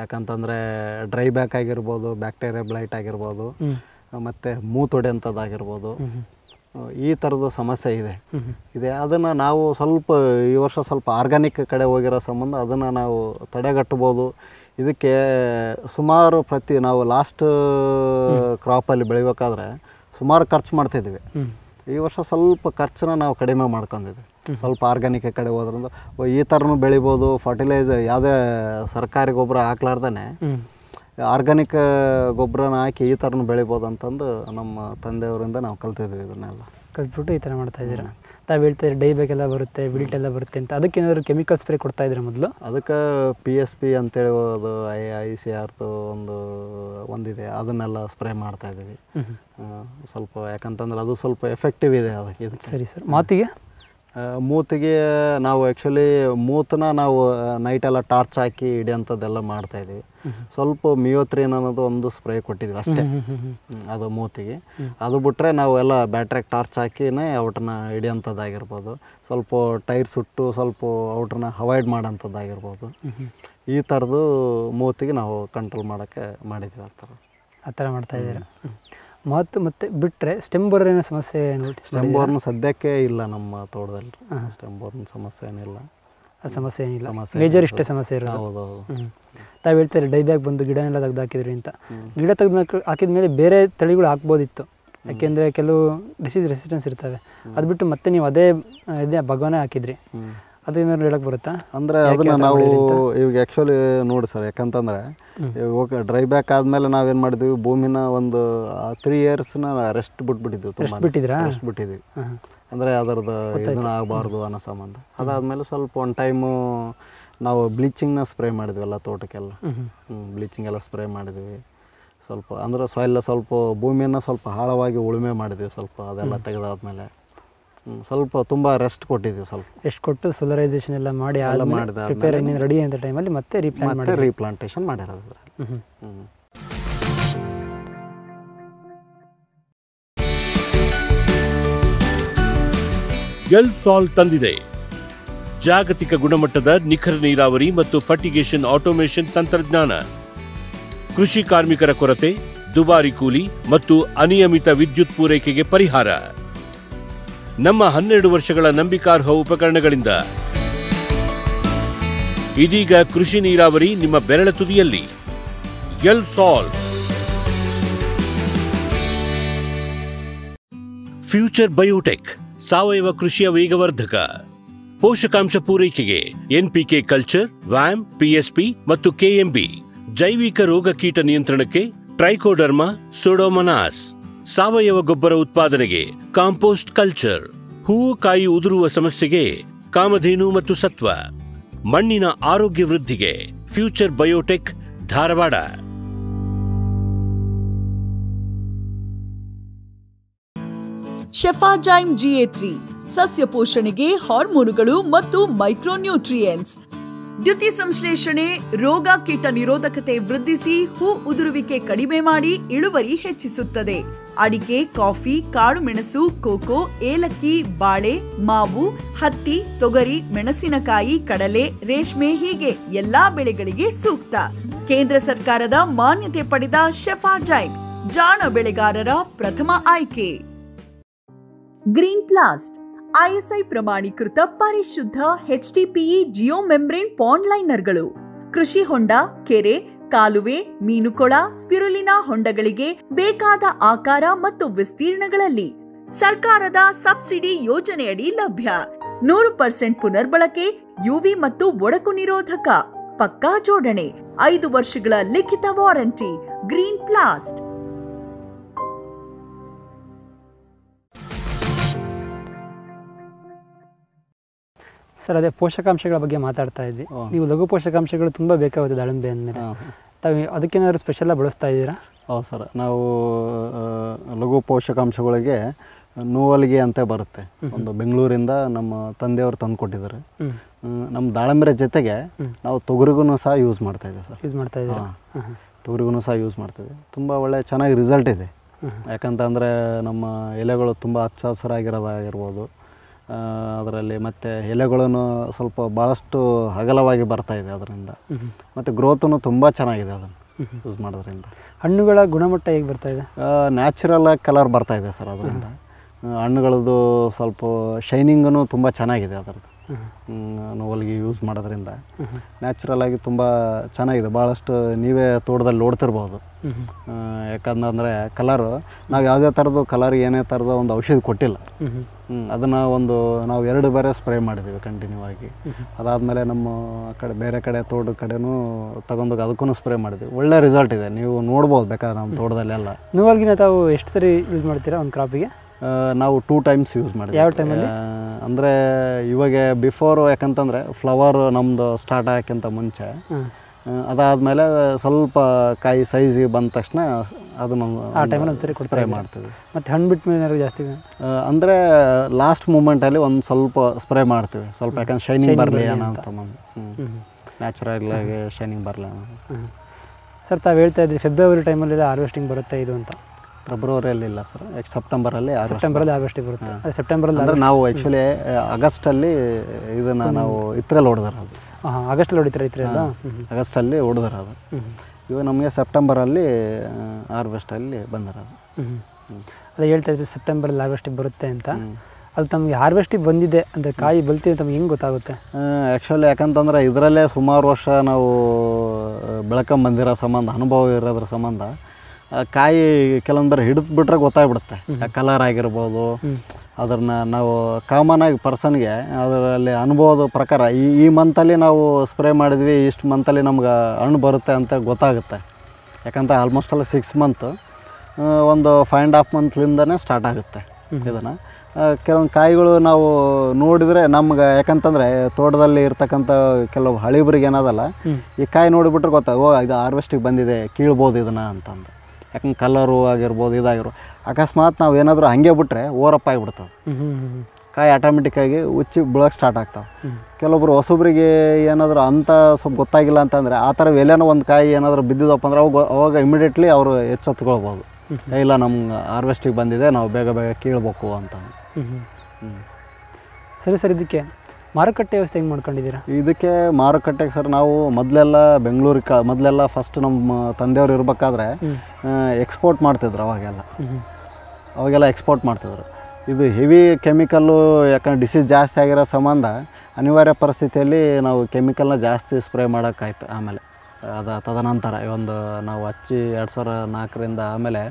ಯಾಕಂತಂದರೆ ಡ್ರೈ ಬ್ಯಾಕ್ ಆಗಿರ್ಬೋದು, ಬ್ಯಾಕ್ಟೀರಿಯಾ ಬ್ಲೈಟ್ ಆಗಿರ್ಬೋದು, ಮತ್ತು ಮೂತೊಡೆಯಂಥದ್ದಾಗಿರ್ಬೋದು, ಈ ಥರದ್ದು ಸಮಸ್ಯೆ ಇದೆ ಇದೆ ಅದನ್ನು ನಾವು ಸ್ವಲ್ಪ ಈ ವರ್ಷ ಸ್ವಲ್ಪ ಆರ್ಗ್ಯಾನಿಕ್ ಕಡೆ ಹೋಗಿರೋ ಸಂಬಂಧ ಅದನ್ನು ನಾವು ತಡೆಗಟ್ಟಬೋದು. ಇದಕ್ಕೆ ಸುಮಾರು ಪ್ರತಿ ನಾವು ಲಾಸ್ಟ್ ಕ್ರಾಪಲ್ಲಿ ಬೆಳಿಬೇಕಾದ್ರೆ ಸುಮಾರು ಖರ್ಚು ಮಾಡ್ತಿದ್ವಿ. ಈ ವರ್ಷ ಸ್ವಲ್ಪ ಖರ್ಚನ್ನ ನಾವು ಕಡಿಮೆ ಮಾಡ್ಕೊಂಡಿದ್ವಿ, ಸ್ವಲ್ಪ ಆರ್ಗ್ಯಾನಿಕ್ ಕಡೆ ಹೋದ್ರಿಂದ ಈ ಥರನೂ ಬೆಳಿಬೋದು. ಫರ್ಟಿಲೈಸರ್ ಯಾವುದೇ ಸರ್ಕಾರಿ ಗೊಬ್ಬರ ಹಾಕ್ಲಾರ್ದೇ ಆರ್ಗ್ಯಾನಿಕ್ ಗೊಬ್ಬರನ ಹಾಕಿ ಈ ಥರನೂ ಬೆಳಿಬೋದು ಅಂತಂದು ನಮ್ಮ ತಂದೆಯವರಿಂದ ನಾವು ಕಲ್ತಿದ್ವಿ. ಇದನ್ನೆಲ್ಲ ಕಲ್ತ್ಬಿಟ್ಟು ಈ ಥರ ಮಾಡ್ತಾ ಇದ್ದೀರಾ. ತಾವು ಹೇಳ್ತಾ ಇದ್ದೀರಿ ಡೈಬ್ಯಾಕ್ ಎಲ್ಲ ಬರುತ್ತೆ, ವಿಲ್ಟ್ ಎಲ್ಲ ಬರುತ್ತೆ ಅಂತ, ಅದಕ್ಕೆ ಏನಾದರೂ ಕೆಮಿಕಲ್ ಸ್ಪ್ರೇ ಕೊಡ್ತಾ ಇದ್ದೀರಾ ಮೊದಲು? ಅದಕ್ಕೆ ಪಿ ಎಸ್ ಪಿ ಅಂತೇಳಿ ಅದು ಐ ಐ ಸಿ ಆರ್ದು ಒಂದು ಒಂದಿದೆ, ಅದನ್ನೆಲ್ಲ ಸ್ಪ್ರೇ ಮಾಡ್ತಾ ಇದ್ದೀವಿ ಸ್ವಲ್ಪ. ಯಾಕಂತಂದ್ರೆ ಅದು ಸ್ವಲ್ಪ ಎಫೆಕ್ಟಿವ್ ಇದೆ ಅದಕ್ಕೆ. ಇದು ಸರಿ ಸರ್. ಮಾತಿಗೆ ಮೂತಿಗೆ ನಾವು ಆ್ಯಕ್ಚುಲಿ ಮೂತನ್ನ ನಾವು ನೈಟೆಲ್ಲ ಟಾರ್ಚ್ ಹಾಕಿ ಹಿಡಿಯೋಂಥದ್ದೆಲ್ಲ ಮಾಡ್ತಾಯಿದ್ದೀವಿ. ಸ್ವಲ್ಪ ಮಿಯೋತ್ರಿನ್ ಅನ್ನೋದು ಒಂದು ಸ್ಪ್ರೇ ಕೊಟ್ಟಿದ್ವಿ ಅಷ್ಟೇ, ಅದು ಮೂತಿಗೆ. ಅದು ಬಿಟ್ಟರೆ ನಾವು ಎಲ್ಲ ಬ್ಯಾಟ್ರಿಗೆ ಟಾರ್ಚ್ ಹಾಕಿನೇ ಔಟನ್ನ ಹಿಡಿಯೋಂಥದ್ದಾಗಿರ್ಬೋದು, ಸ್ವಲ್ಪ ಟೈರ್ ಸುಟ್ಟು ಸ್ವಲ್ಪ ಔಟನ್ನ ಅವಾಯ್ಡ್ ಮಾಡೋಂಥದ್ದಾಗಿರ್ಬೋದು, ಈ ಥರದ್ದು ಮೂತಿಗೆ ನಾವು ಕಂಟ್ರೋಲ್ ಮಾಡೋಕ್ಕೆ ಮಾಡಿದ್ವಿ. ಆ ಥರ ಆ ಥರ ಮಾಡ್ತಾಯಿದ್ದೀರಾ. ಮತ್ತು ಮತ್ತೆ ಬಿಟ್ಟರೆ ಸ್ಟೆಮ್ ಬೋರರ್ ಏನೋ ಸಮಸ್ಯೆ ನೋಡಿ? ಸ್ಟೆಮ್ ಬೋರ್ನ ಸದ್ಯಕ್ಕೆ ಇಲ್ಲ ನಮ್ಮ ತೋಟದಲ್ಲಿ, ಸ್ಟೆಮ್ ಬೋರ್ನ ಸಮಸ್ಯೆ ಏನಿಲ್ಲ, ಆ ಸಮಸ್ಯೆ ಏನಿಲ್ಲ, ಮೇಜರ್ ಇಷ್ಟೇ ಸಮಸ್ಯೆ ಇರೋದು. ಹೌದು ಹೌದು. ತಾವು ಹೇಳ್ತಾರೆ ಡೈಬ್ಯಾಕ್ ಬಂದು ಗಿಡ ಎಲ್ಲ ತೆಗೆದು ಹಾಕಿದ್ರಿ ಅಂತ. ಗಿಡ ತೆಗೆದು ಹಾಕಿದ ಮೇಲೆ ಬೇರೆ ತಳಿಗಳು ಹಾಕ್ಬೋದಿತ್ತು, ಯಾಕೆಂದರೆ ಕೆಲವು ಡಿಸೀಸ್ ರೆಸಿಸ್ಟೆನ್ಸ್ ಇರ್ತವೆ. ಅದು ಬಿಟ್ಟು ಮತ್ತೆ ನೀವು ಅದೇ ಇದೇ ಭಗವಾನೇ ಹಾಕಿದ್ರಿ, ಅದೇನಾದ್ರು ಹೇಳಕ್ಕೆ ಬರುತ್ತಾ? ಅಂದರೆ ಅದನ್ನು ನಾವು ಇವಾಗ ಆ್ಯಕ್ಚುಲಿ ನೋಡಿ ಸರ್, ಯಾಕಂತಂದರೆ ಇವಾಗ ಡ್ರೈ ಬ್ಯಾಕ್ ಆದಮೇಲೆ ನಾವೇನು ಮಾಡಿದ್ವಿ, ಭೂಮಿನ ಒಂದು ತ್ರೀ ಇಯರ್ಸ್ನ ರೆಸ್ಟ್ ಬಿಟ್ಬಿಟ್ಟಿದ್ವಿ. ತುಂಬ ಬಿಟ್ಟಿದ್ದೀರಾ? ರೆಸ್ಟ್ ಬಿಟ್ಟಿದ್ವಿ ಅಂದರೆ ಅದರದ್ದು ಇದನ್ನು ಆಗಬಾರ್ದು ಅನ್ನೋ ಸಂಬಂಧ. ಅದಾದಮೇಲೆ ಸ್ವಲ್ಪ ಒಂದು ಟೈಮು ನಾವು ಬ್ಲೀಚಿಂಗ್ನ ಸ್ಪ್ರೇ ಮಾಡಿದ್ವಿ ಎಲ್ಲ ತೋಟಕ್ಕೆಲ್ಲ. ಬ್ಲೀಚಿಂಗ್ ಎಲ್ಲ ಸ್ಪ್ರೇ ಮಾಡಿದ್ವಿ ಸ್ವಲ್ಪ, ಅಂದರೆ ಸಾಯಿಲ್ ಸ್ವಲ್ಪ ಭೂಮಿಯನ್ನು ಸ್ವಲ್ಪ ಆಳವಾಗಿ ಉಳುಮೆ ಮಾಡಿದ್ವಿ ಸ್ವಲ್ಪ. ಅದೆಲ್ಲ ತೆಗೆದಾದ್ಮೇಲೆ ಸ್ವಲ್ಪ ತುಂಬ ರೆಸ್ಟ್ ಕೊಟ್ಟಿದ್ದೀವಿ ಸ್ವಲ್ಪ. ರೆಸ್ಟ್ ಕೊಟ್ಟು ಸೋಲರೈಸೇಷನ್ ಎಲ್ಲ ಮಾಡಿ ಎಲ್ಲ ಮಾಡಿದ ರೆಡಿ ಅಂತ ಟೈಮಲ್ಲಿ ಮತ್ತೆ ರೀಪ್ಲಾಂಟ್ ಮಾಡಿ ರೀಪ್ಲಾಂಟೇಷನ್ ಮಾಡಿರೋದು. ಹ್ಞೂ. ಎಲ್ ಸಾಲ್ ತಂದಿದೆ ಜಾಗತಿಕ ಗುಣಮಟ್ಟದ ನಿಖರ ನೀರಾವರಿ ಮತ್ತು ಫರ್ಟಿಗೇಷನ್ ಆಟೋಮೇಷನ್ ತಂತ್ರಜ್ಞಾನ. ಕೃಷಿ ಕಾರ್ಮಿಕರ ಕೊರತೆ, ದುಬಾರಿ ಕೂಲಿ ಮತ್ತು ಅನಿಯಮಿತ ವಿದ್ಯುತ್ ಪೂರೈಕೆಗೆ ಪರಿಹಾರ ನಮ್ಮ ಹನ್ನೆರಡು ವರ್ಷಗಳ ನಂಬಿಕಾರ್ಹ ಉಪಕರಣಗಳಿಂದ. ಇದೀಗ ಕೃಷಿ ನೀರಾವರಿ ನಿಮ್ಮ ಬೆರಳ ತುದಿಯಲ್ಲಿ. ಎಲ್ ಸಾಲ್ ಫ್ಯೂಚರ್ ಬಯೋಟೆಕ್. ಸಾವಯವ ಕೃಷಿಯ ವೇಗವರ್ಧಕ ಪೋಷಕಾಂಶ ಪೂರೈಕೆಗೆ ಎನ್ಪಿಕೆ ಕಲ್ಚರ್, ವ್ಯಾಮ್, ಪಿಎಸ್ಪಿ ಮತ್ತು ಕೆಎಂಬಿ, ಜೈವಿಕ ರೋಗ ಕೀಟ ನಿಯಂತ್ರಣಕ್ಕೆ ಟ್ರೈಕೋಡರ್ಮ, ಸೋಡೋಮನಾಸ್, ಸಾವಯವ ಗೊಬ್ಬರ ಉತ್ಪಾದನೆಗೆ ಕಾಂಪೋಸ್ಟ್ ಕಲ್ಚರ್, ಹೂವು ಕಾಯಿ ಉದುರುವ ಸಮಸ್ಯೆಗೆ ಕಾಮಧೇನು ಮತ್ತು ಸತ್ವ, ಮಣ್ಣಿನ ಆರೋಗ್ಯ ವೃದ್ಧಿಗೆ ಫ್ಯೂಚರ್ ಬಯೋಟೆಕ್ ಧಾರವಾಡ. ಶೆಫಾಜೈಮ್ ಜಿ ಎ ಮೂರು ಸಸ್ಯ ಪೋಷಣೆಗೆ ಹಾರ್ಮೋನುಗಳು ಮತ್ತು ಮೈಕ್ರೋನ್ಯೂಟ್ರಿಯೆಂಟ್ಸ್, ದ್ಯುತಿ ಸಂಶ್ಲೇಷಣೆ, ರೋಗ ಕೀಟ ನಿರೋಧಕತೆ ವೃದ್ಧಿಸಿ ಹೂ ಉದುರುವಿಕೆ ಕಡಿಮೆ ಮಾಡಿ ಇಳುವರಿ ಹೆಚ್ಚಿಸುತ್ತದೆ. ಅಡಿಕೆ, ಕಾಫಿ, ಕಾಳುಮೆಣಸು, ಕೋಕೋ, ಏಲಕ್ಕಿ, ಬಾಳೆ, ಮಾವು, ಹತ್ತಿ, ತೊಗರಿ, ಮೆಣಸಿನಕಾಯಿ, ಕಡಲೆ, ರೇಷ್ಮೆ ಹೀಗೆ ಎಲ್ಲಾ ಬೆಳೆಗಳಿಗೆ ಸೂಕ್ತ. ಕೇಂದ್ರ ಸರ್ಕಾರದ ಮಾನ್ಯತೆ ಪಡೆದ ಶೆಫಾಜೈಮ್ ಜಾಣ ಬೆಳೆಗಾರರ ಪ್ರಥಮ ಆಯ್ಕೆ. Greenplast I S I ಪ್ರಮಾಣೀಕೃತ ಪರಿಶುದ್ಧ H T P E geomembrane pond ಲೈನರ್ಗಳು ಕೃಷಿ ಹೊಂಡ, ಕೆರೆ, ಕಾಲುವೆ, ಮೀನುಕೊಳ, ಸ್ಪಿರುಲಿನಾ ಹೊಂಡಗಳಿಗೆ ಬೇಕಾದ ಆಕಾರ ಮತ್ತು ವಿಸ್ತೀರ್ಣಗಳಲ್ಲಿ ಸರ್ಕಾರದ ಸಬ್ಸಿಡಿ ಯೋಜನೆಯಡಿ ಲಭ್ಯ. ನೂರು ಪರ್ಸೆಂಟ್ ಪುನರ್ಬಳಕೆ, ಯುವಿ ಮತ್ತು ಒಡಕು ನಿರೋಧಕ, ಪಕ್ಕಾ ಜೋಡಣೆ, ಐದು ವರ್ಷಗಳ ಲಿಖಿತ ವಾರಂಟಿ. ಗ್ರೀನ್ ಪ್ಲಾಸ್ಟ್. ಸರ್, ಅದೇ ಪೋಷಕಾಂಶಗಳ ಬಗ್ಗೆ ಮಾತಾಡ್ತಾ ಇದ್ವಿ. ನೀವು ಲಘು ಪೋಷಕಾಂಶಗಳು ತುಂಬ ಬೇಕಾಗುತ್ತೆ ದಾಳಿಂಬೆ ಅಂದಮೇಲೆ. ತಾವು ಅದಕ್ಕೇನಾದ್ರು ಸ್ಪೆಷಲ್ಲ ಬಳಸ್ತಾ ಇದ್ದೀರಾ? ಹೌದು ಸರ್, ನಾವು ಲಘು ಪೋಷಕಾಂಶಗಳಿಗೆ ನೂವಲ್ಗಿ ಅಂತ ಬರುತ್ತೆ, ಒಂದು ಬೆಂಗಳೂರಿಂದ ನಮ್ಮ ತಂದೆಯವರು ತಂದು ಕೊಟ್ಟಿದ್ದಾರೆ. ನಮ್ಮ ದಾಳಿಂಬೆ ಜೊತೆಗೆ ನಾವು ತೊಗರಿಗೂ ಸಹ ಯೂಸ್ ಮಾಡ್ತಾ ಇದ್ದೀವಿ ಸರ್. ಯೂಸ್ ಮಾಡ್ತಾ ಇದ್ದೀವಿ ಹಾಂ, ತೊಗರಿಗೂ ಸಹ ಯೂಸ್ ಮಾಡ್ತಾಯಿದ್ವಿ. ತುಂಬ ಒಳ್ಳೆ ಚೆನ್ನಾಗಿ ರಿಸಲ್ಟ್ ಇದೆ. ಯಾಕಂತಂದರೆ ನಮ್ಮ ಎಲೆಗಳು ತುಂಬ ಹಚ್ಚ ಹಸಿರಾಗಿರೋದಾಗಿರ್ಬೋದು, ಅದರಲ್ಲಿ ಮತ್ತು ಎಲೆಗಳನ್ನು ಸ್ವಲ್ಪ ಭಾಳಷ್ಟು ಅಗಲವಾಗಿ ಬರ್ತಾಯಿದೆ, ಅದರಿಂದ ಮತ್ತು ಗ್ರೋತೂ ತುಂಬ ಚೆನ್ನಾಗಿದೆ ಅದನ್ನು ಯೂಸ್ ಮಾಡೋದ್ರಿಂದ. ಹಣ್ಣುಗಳ ಗುಣಮಟ್ಟ ಹೇಗೆ ಬರ್ತಾಯಿದೆ? ನ್ಯಾಚುರಲಾಗಿ ಕಲರ್ ಬರ್ತಾಯಿದೆ ಸರ್, ಅದರಿಂದ ಹಣ್ಣುಗಳದ್ದು ಸ್ವಲ್ಪ ಶೈನಿಂಗೂ ತುಂಬ ಚೆನ್ನಾಗಿದೆ. ಅದರದ್ದು ನೂಲ್ಗಿ ಯೂಸ್ ಮಾಡೋದ್ರಿಂದ ನ್ಯಾಚುರಲಾಗಿ ತುಂಬ ಚೆನ್ನಾಗಿದೆ. ಭಾಳಷ್ಟು ನೀವೇ ತೋಟದಲ್ಲಿ ನೋಡ್ತಿರ್ಬೋದು. ಯಾಕಂದರೆ ಕಲರು ನಾವು ಯಾವುದೇ ಥರದ್ದು ಕಲರ್ ಏನೇ ಥರದ ಒಂದು ಔಷಧಿ ಕೊಟ್ಟಿಲ್ಲ. ಅದನ್ನು ಒಂದು ನಾವು ಎರಡು ಬೇರೆ ಸ್ಪ್ರೇ ಮಾಡಿದ್ದೀವಿ ಕಂಟಿನ್ಯೂ ಆಗಿ. ಅದಾದಮೇಲೆ ನಮ್ಮ ಕಡೆ ಬೇರೆ ಕಡೆ ತೋಟದ ಕಡೆನೂ ತಗೊಂಡೋಗಿ ಅದಕ್ಕೂ ಸ್ಪ್ರೇ ಮಾಡಿದ್ವಿ. ಒಳ್ಳೆ ರಿಸಲ್ಟ್ ಇದೆ, ನೀವು ನೋಡ್ಬೋದು ಬೇಕಾದ್ರೆ ನಮ್ಮ ತೋಟದಲ್ಲೆಲ್ಲ. ನೂಲ್ಗಿನ ತಾವು ಎಷ್ಟು ಸರಿ ಯೂಸ್ ಮಾಡ್ತೀರಾ ಒಂದು ಕ್ರಾಪಿಗೆ? ನಾವು ಟೂ ಟೈಮ್ಸ್ ಯೂಸ್ ಮಾಡಿದ್ವಿ. ಯಾವ ಟೈಮಲ್ಲಿ ಅಂದರೆ ಇವಾಗ ಬಿಫೋರ್, ಯಾಕಂತಂದರೆ ಫ್ಲವರ್ ನಮ್ಮದು ಸ್ಟಾರ್ಟ್ ಆಗೋಕ್ಕಿಂತ ಮುಂಚೆ, ಅದಾದಮೇಲೆ ಸ್ವಲ್ಪ ಕಾಯಿ ಸೈಜ್ ಬಂದ ತಕ್ಷಣ ಅದನ್ನು ಆ ಟೈಮಲ್ಲಿ ಒಂದು ಸರಿ ಸ್ಪ್ರೇ ಮಾಡ್ತೀವಿ. ಮತ್ತು ಹಣ್ಣು ಬಿಟ್ಟ ಮೇಲೆ ಏನಾದರೂ ಜಾಸ್ತಿ ಅಂದರೆ ಲಾಸ್ಟ್ ಮೂಮೆಂಟಲ್ಲಿ ಒಂದು ಸ್ವಲ್ಪ ಸ್ಪ್ರೇ ಮಾಡ್ತೀವಿ, ಸ್ವಲ್ಪ ಯಾಕಂದ್ರೆ ಶೈನಿಂಗ್ ಬರಲಿ ಏನೋ ಅಂತ ಬಂದು, ನ್ಯಾಚುರಲ್ಲಾಗಿ ಶೈನಿಂಗ್ ಬರಲಿ ಅನ್ನೋ. ಸರ್, ತಾವು ಹೇಳ್ತಾ ಇದ್ರಿ ಫೆಬ್ರವರಿ ಟೈಮಲ್ಲಿ ಹಾರ್ವೆಸ್ಟಿಂಗ್ ಬರುತ್ತೆ ಇದು ಅಂತ. ಫೆಬ್ರವರಿಯಲ್ಲಿ ಇಲ್ಲ ಸರ್, ಸೆಪ್ಟೆಂಬರಲ್ಲಿ ಸೆಪ್ಟೆಂಬರಲ್ಲಿ ಹಾರ್ವೆಸ್ಟಿಂಗ್ ಬರುತ್ತೆ. ಸೆಪ್ಟೆಂಬರಲ್ಲಿ ಅಂದರೆ ನಾವು ಆ್ಯಕ್ಚುಲಿ ಆಗಸ್ಟಲ್ಲಿ ಇದನ್ನು ನಾವು ಇತ್ರಲ್ಲಿ ಹೊಡೆದಾರೆ. ಅದು ಹಾಂ, ಆಗಸ್ಟಲ್ಲಿ ಹೊಡಿತಾರೆ ಇತ್ರೆಲ್ಲ, ಆಗಸ್ಟಲ್ಲಿ ಹೊಡೆದಾರೆ. ಅದು ಇವಾಗ ನಮಗೆ ಸೆಪ್ಟೆಂಬರಲ್ಲಿ ಹಾರ್ವೆಸ್ಟಲ್ಲಿ ಬಂದಿರೋದು. ಅದೇ ಹೇಳ್ತಾ ಇದ್ರಿ ಸೆಪ್ಟೆಂಬರಲ್ಲಿ ಹಾರ್ವೆಸ್ಟಿಂಗ್ ಬರುತ್ತೆ ಅಂತ. ಅದು ತಮಗೆ ಹಾರ್ವೆಸ್ಟಿಗೆ ಬಂದಿದೆ ಅಂದರೆ ಕಾಯಿ ಬಲ್ತಿದೆ ತಮಗೆ ಹೆಂಗೆ ಗೊತ್ತಾಗುತ್ತೆ? ಆ್ಯಕ್ಚುಲಿ ಯಾಕಂತಂದರೆ ಇದರಲ್ಲೇ ಸುಮಾರು ವರ್ಷ ನಾವು ಬೆಳ್ಕೊಂಬಂದಿರೋ ಸಂಬಂಧ, ಅನುಭವ ಇರೋದ್ರ ಸಂಬಂಧ ಕಾಯಿ ಕೆಲವೊಂದರೆ ಹಿಡಿದು ಬಿಟ್ರೆ ಗೊತ್ತಾಗ್ಬಿಡುತ್ತೆ. ಕಲರ್ ಆಗಿರ್ಬೋದು, ಅದನ್ನು ನಾವು ಕಾಮನ್ ಆಗಿ ಪರ್ಸನ್ಗೆ ಅದರಲ್ಲಿ ಅನುಭವದ ಪ್ರಕಾರ ಈ ಈ ಮಂತಲ್ಲಿ ನಾವು ಸ್ಪ್ರೇ ಮಾಡಿದ್ವಿ, ಇಷ್ಟು ಮಂತಲ್ಲಿ ನಮ್ಗೆ ಹಣ್ಣು ಬರುತ್ತೆ ಅಂತ ಗೊತ್ತಾಗುತ್ತೆ. ಯಾಕಂತ ಆಲ್ಮೋಸ್ಟ್ ಅಲ್ಲ ಸಿಕ್ಸ್ ಮಂತ್, ಒಂದು ಫೈವ್ ಆ್ಯಂಡ್ ಹಾಫ್ ಮಂತ್ಲಿಂದನೇ ಸ್ಟಾರ್ಟ್ ಆಗುತ್ತೆ. ಇದನ್ನು ಕೆಲವೊಂದು ಕಾಯಿಗಳು ನಾವು ನೋಡಿದರೆ ನಮ್ಗೆ, ಯಾಕಂತಂದರೆ ತೋಟದಲ್ಲಿ ಇರ್ತಕ್ಕಂಥ ಕೆಲವು ಹಳಿಬ್ರಿಗೆ ಏನದಲ್ಲ, ಈ ಕಾಯಿ ನೋಡಿಬಿಟ್ರೆ ಗೊತ್ತಾಗ, ಓ ಇದು ಹಾರ್ವೆಸ್ಟಿಗೆ ಬಂದಿದೆ, ಕೀಳ್ಬೋದು ಇದನ್ನು ಅಂತಂದು. ಯಾಕಂದ್ರೆ ಕಲರು ಆಗಿರ್ಬೋದು, ಇದಾಗಿರ್ಬೋದು. ಅಕಸ್ಮಾತ್ ನಾವು ಏನಾದರೂ ಹಾಗೆ ಬಿಟ್ಟರೆ ಓರಪ್ಪ ಆಗಿಬಿಡ್ತದೆ, ಕಾಯಿ ಆಟೋಮೆಟಿಕ್ಕಾಗಿ ಉಚ್ಚಿ ಬೀಳೋಕ್ಕೆ ಸ್ಟಾರ್ಟ್ ಆಗ್ತಾವೆ. ಕೆಲವೊಬ್ರು ಹೊಸೊಬ್ರಿಗೆ ಏನಾದರೂ ಅಂಥ ಸ್ವಲ್ಪ ಗೊತ್ತಾಗಿಲ್ಲ ಅಂತಂದರೆ ಆ ಥರ ಎಲೆನೋ ಒಂದು ಕಾಯಿ ಏನಾದರೂ ಬಿದ್ದಿದ್ದಪ್ಪ ಅಂದ್ರೆ ಅವಾಗ ಅವಾಗ ಇಮಿಡಿಯೇಟ್ಲಿ ಅವರು ಎಚ್ಚೆತ್ಕೊಳ್ಬೋದು, ಇಲ್ಲ ನಮ್ಗೆ ಹಾರ್ವೆಸ್ಟಿಗೆ ಬಂದಿದೆ, ನಾವು ಬೇಗ ಬೇಗ ಕೀಳ್ಬೇಕು ಅಂತ. ಸರಿ ಸರ್, ಇದಕ್ಕೆ ಮಾರುಕಟ್ಟೆ ವ್ಯವಸ್ಥೆ ಹೆಂಗೆ ಮಾಡ್ಕೊಂಡಿದ್ದೀರಾ? ಇದಕ್ಕೆ ಮಾರುಕಟ್ಟೆಗೆ ಸರ್ ನಾವು ಮೊದಲೆಲ್ಲ ಬೆಂಗಳೂರಿಗೆ ಕ ಮೊದಲೆಲ್ಲ ಫಸ್ಟ್ ನಮ್ಮ ತಂದೆಯವರು ಇರಬೇಕಾದ್ರೆ ಎಕ್ಸ್ಪೋರ್ಟ್ ಮಾಡ್ತಿದ್ರು. ಅವಾಗೆಲ್ಲ ಅವಾಗೆಲ್ಲ ಎಕ್ಸ್ಪೋರ್ಟ್ ಮಾಡ್ತಿದ್ರು. ಇದು ಹೆವಿ ಕೆಮಿಕಲ್ಲು, ಯಾಕಂದ್ರೆ ಡಿಸೀಸ್ ಜಾಸ್ತಿ ಆಗಿರೋ ಸಂಬಂಧ ಅನಿವಾರ್ಯ ಪರಿಸ್ಥಿತಿಯಲ್ಲಿ ನಾವು ಕೆಮಿಕಲ್ನ ಜಾಸ್ತಿ ಸ್ಪ್ರೇ ಮಾಡೋಕ್ಕಾಯ್ತು. ಆಮೇಲೆ ಅದ ತದನಂತರ ಒಂದು ನಾವು ಹಚ್ಚಿ ಎರಡು ಸಾವಿರ ನಾಲ್ಕರಿಂದ ಆಮೇಲೆ